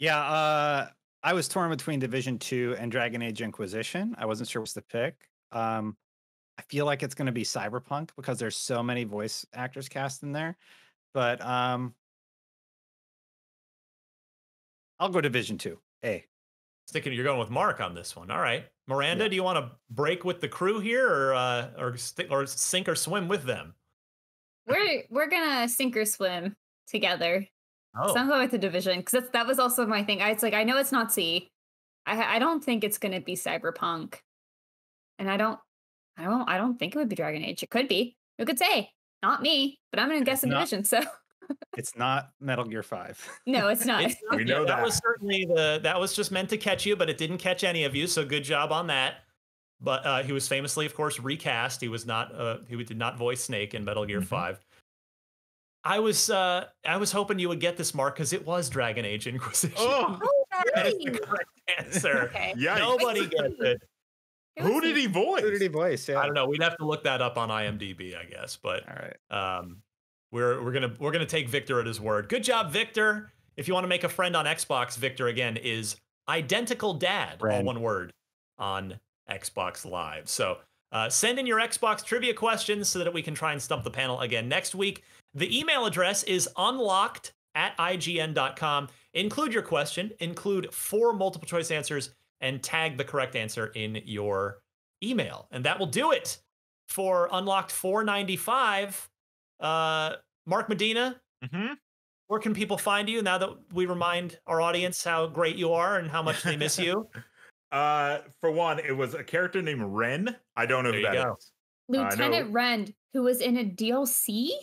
Yeah, uh, I was torn between Division two and Dragon Age Inquisition. I wasn't sure what's to pick. Um, I feel like it's going to be Cyberpunk because there's so many voice actors cast in there. But um, I'll go Division two. Hey. Sticking, you're going with Mark on this one. All right, Miranda, yeah. Do you want to break with the crew here, or uh, or st- or sink or swim with them? We're we're gonna sink or swim together. Oh. So I'm going with the Division because that was also my thing. I, it's like I know it's not C. I I don't think it's gonna be Cyberpunk, and I don't I don't I don't think it would be Dragon Age. It could be. Who could say? Not me. But I'm gonna guess the Division. So. It's not Metal Gear five. No, it's not. It's not we know that. that was certainly the that was just meant to catch you, but it didn't catch any of you. So good job on that. But uh, he was famously, of course, recast. He was not. Uh, he did not voice Snake in Metal Gear mm-hmm. five. I was uh, I was hoping you would get this, Mark, because it was Dragon Age Inquisition. Oh, that is the correct answer. Okay. Yeah, nobody gets it. Who did he voice? Who did he voice? Yeah. I don't know. We'd have to look that up on I M D B, I guess. But all right. Um, We're we're gonna we're gonna take Victor at his word. Good job, Victor. If you want to make a friend on Xbox, Victor again is Identical Dad, all one word, on Xbox Live. So uh, send in your Xbox trivia questions so that we can try and stump the panel again next week. The email address is unlocked at I G N dot com. Include your question, include four multiple choice answers, and tag the correct answer in your email, and that will do it for Unlocked four ninety-five. Uh, Mark Medina, mm-hmm. where can people find you now that we remind our audience how great you are and how much they miss you? Uh, for one, it was a character named Ren. I don't know there who that go. is. Lieutenant uh, Ren, who was in a D L C?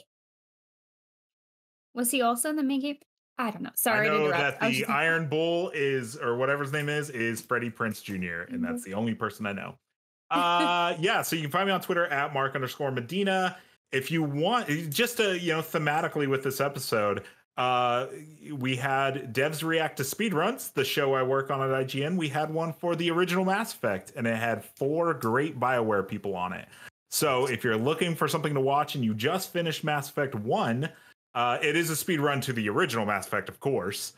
Was he also in the main game? I don't know. Sorry I know to interrupt. That the Iron Bull is, or whatever his name is, is Freddie Prinze Junior Mm-hmm. And that's the only person I know. Uh, yeah, so you can find me on Twitter at Mark underscore Medina. If you want, just to, you know, thematically with this episode, uh, we had Devs React to Speedruns, the show I work on at I G N. We had one for the original Mass Effect, and it had four great BioWare people on it. So if you're looking for something to watch and you just finished Mass Effect one, uh, it is a speed run to the original Mass Effect, of course.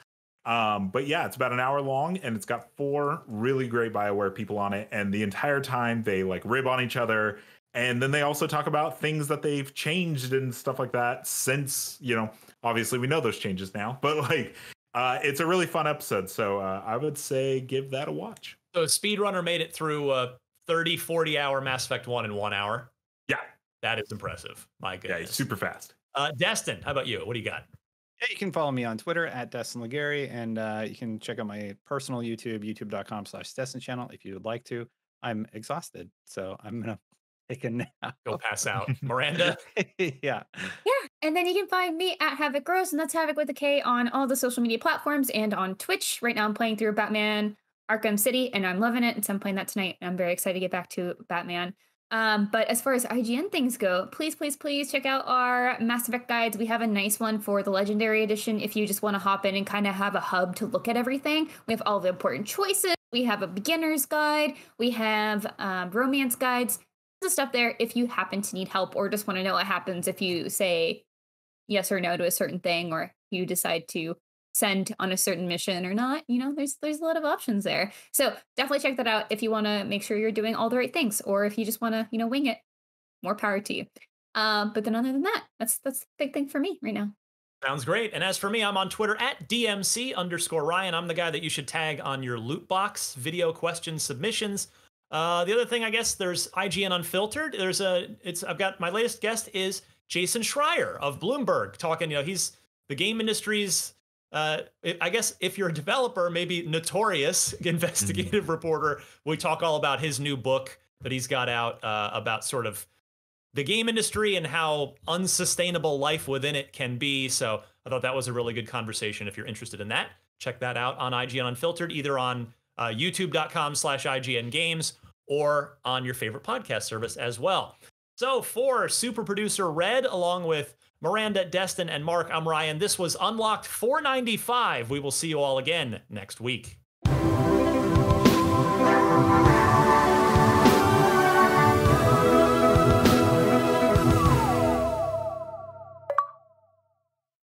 Um, but yeah, it's about an hour long, and it's got four really great BioWare people on it. And the entire time they like rib on each other. And then they also talk about things that they've changed and stuff like that since, you know, obviously we know those changes now, but like, uh, it's a really fun episode. So uh, I would say give that a watch. So Speedrunner made it through a thirty, forty hour Mass Effect one in one hour. Yeah. That is impressive. My goodness. Yeah, super fast. Uh, Destin, how about you? What do you got? Yeah, you can follow me on Twitter at Destin Legarie, and uh, you can check out my personal YouTube, youtube.com slash Destin channel if you would like to. I'm exhausted, so I'm going to It can go pass out. Miranda. yeah. Yeah. And then you can find me at Havoc Grows, and that's Havoc with a K on all the social media platforms and on Twitch. Right now I'm playing through Batman Arkham City, and I'm loving it. And so I'm playing that tonight. And I'm very excited to get back to Batman. Um, but as far as I G N things go, please, please, please check out our Mass Effect guides. We have a nice one for the Legendary Edition. If you just want to hop in and kind of have a hub to look at everything, we have all the important choices. We have a beginner's guide. We have um, romance guides. The stuff there if you happen to need help or just want to know what happens if you say yes or no to a certain thing, or you decide to send on a certain mission or not. You know, there's there's a lot of options there, so definitely check that out if you want to make sure you're doing all the right things, or if you just want to, you know, wing it. More power to you. Um but then other than that, that's that's the big thing for me right now. Sounds great. And as for me, I'm on Twitter at D M C underscore Ryan. I'm the guy that you should tag on your loot box video question submissions. Uh, the other thing, I guess, there's I G N Unfiltered. There's a, it's, I've got my latest guest is Jason Schreier of Bloomberg talking, you know, he's the game industry's, uh, I guess if you're a developer, maybe notorious investigative mm-hmm. reporter. We talk all about his new book that he's got out, uh, about sort of the game industry and how unsustainable life within it can be. So I thought that was a really good conversation. If you're interested in that, check that out on I G N Unfiltered, either on Uh, youtube.com slash IGN Games or on your favorite podcast service as well. So for super producer Red, along with Miranda, Destin, and Mark, I'm Ryan. This was Unlocked four ninety-five. We will see you all again next week.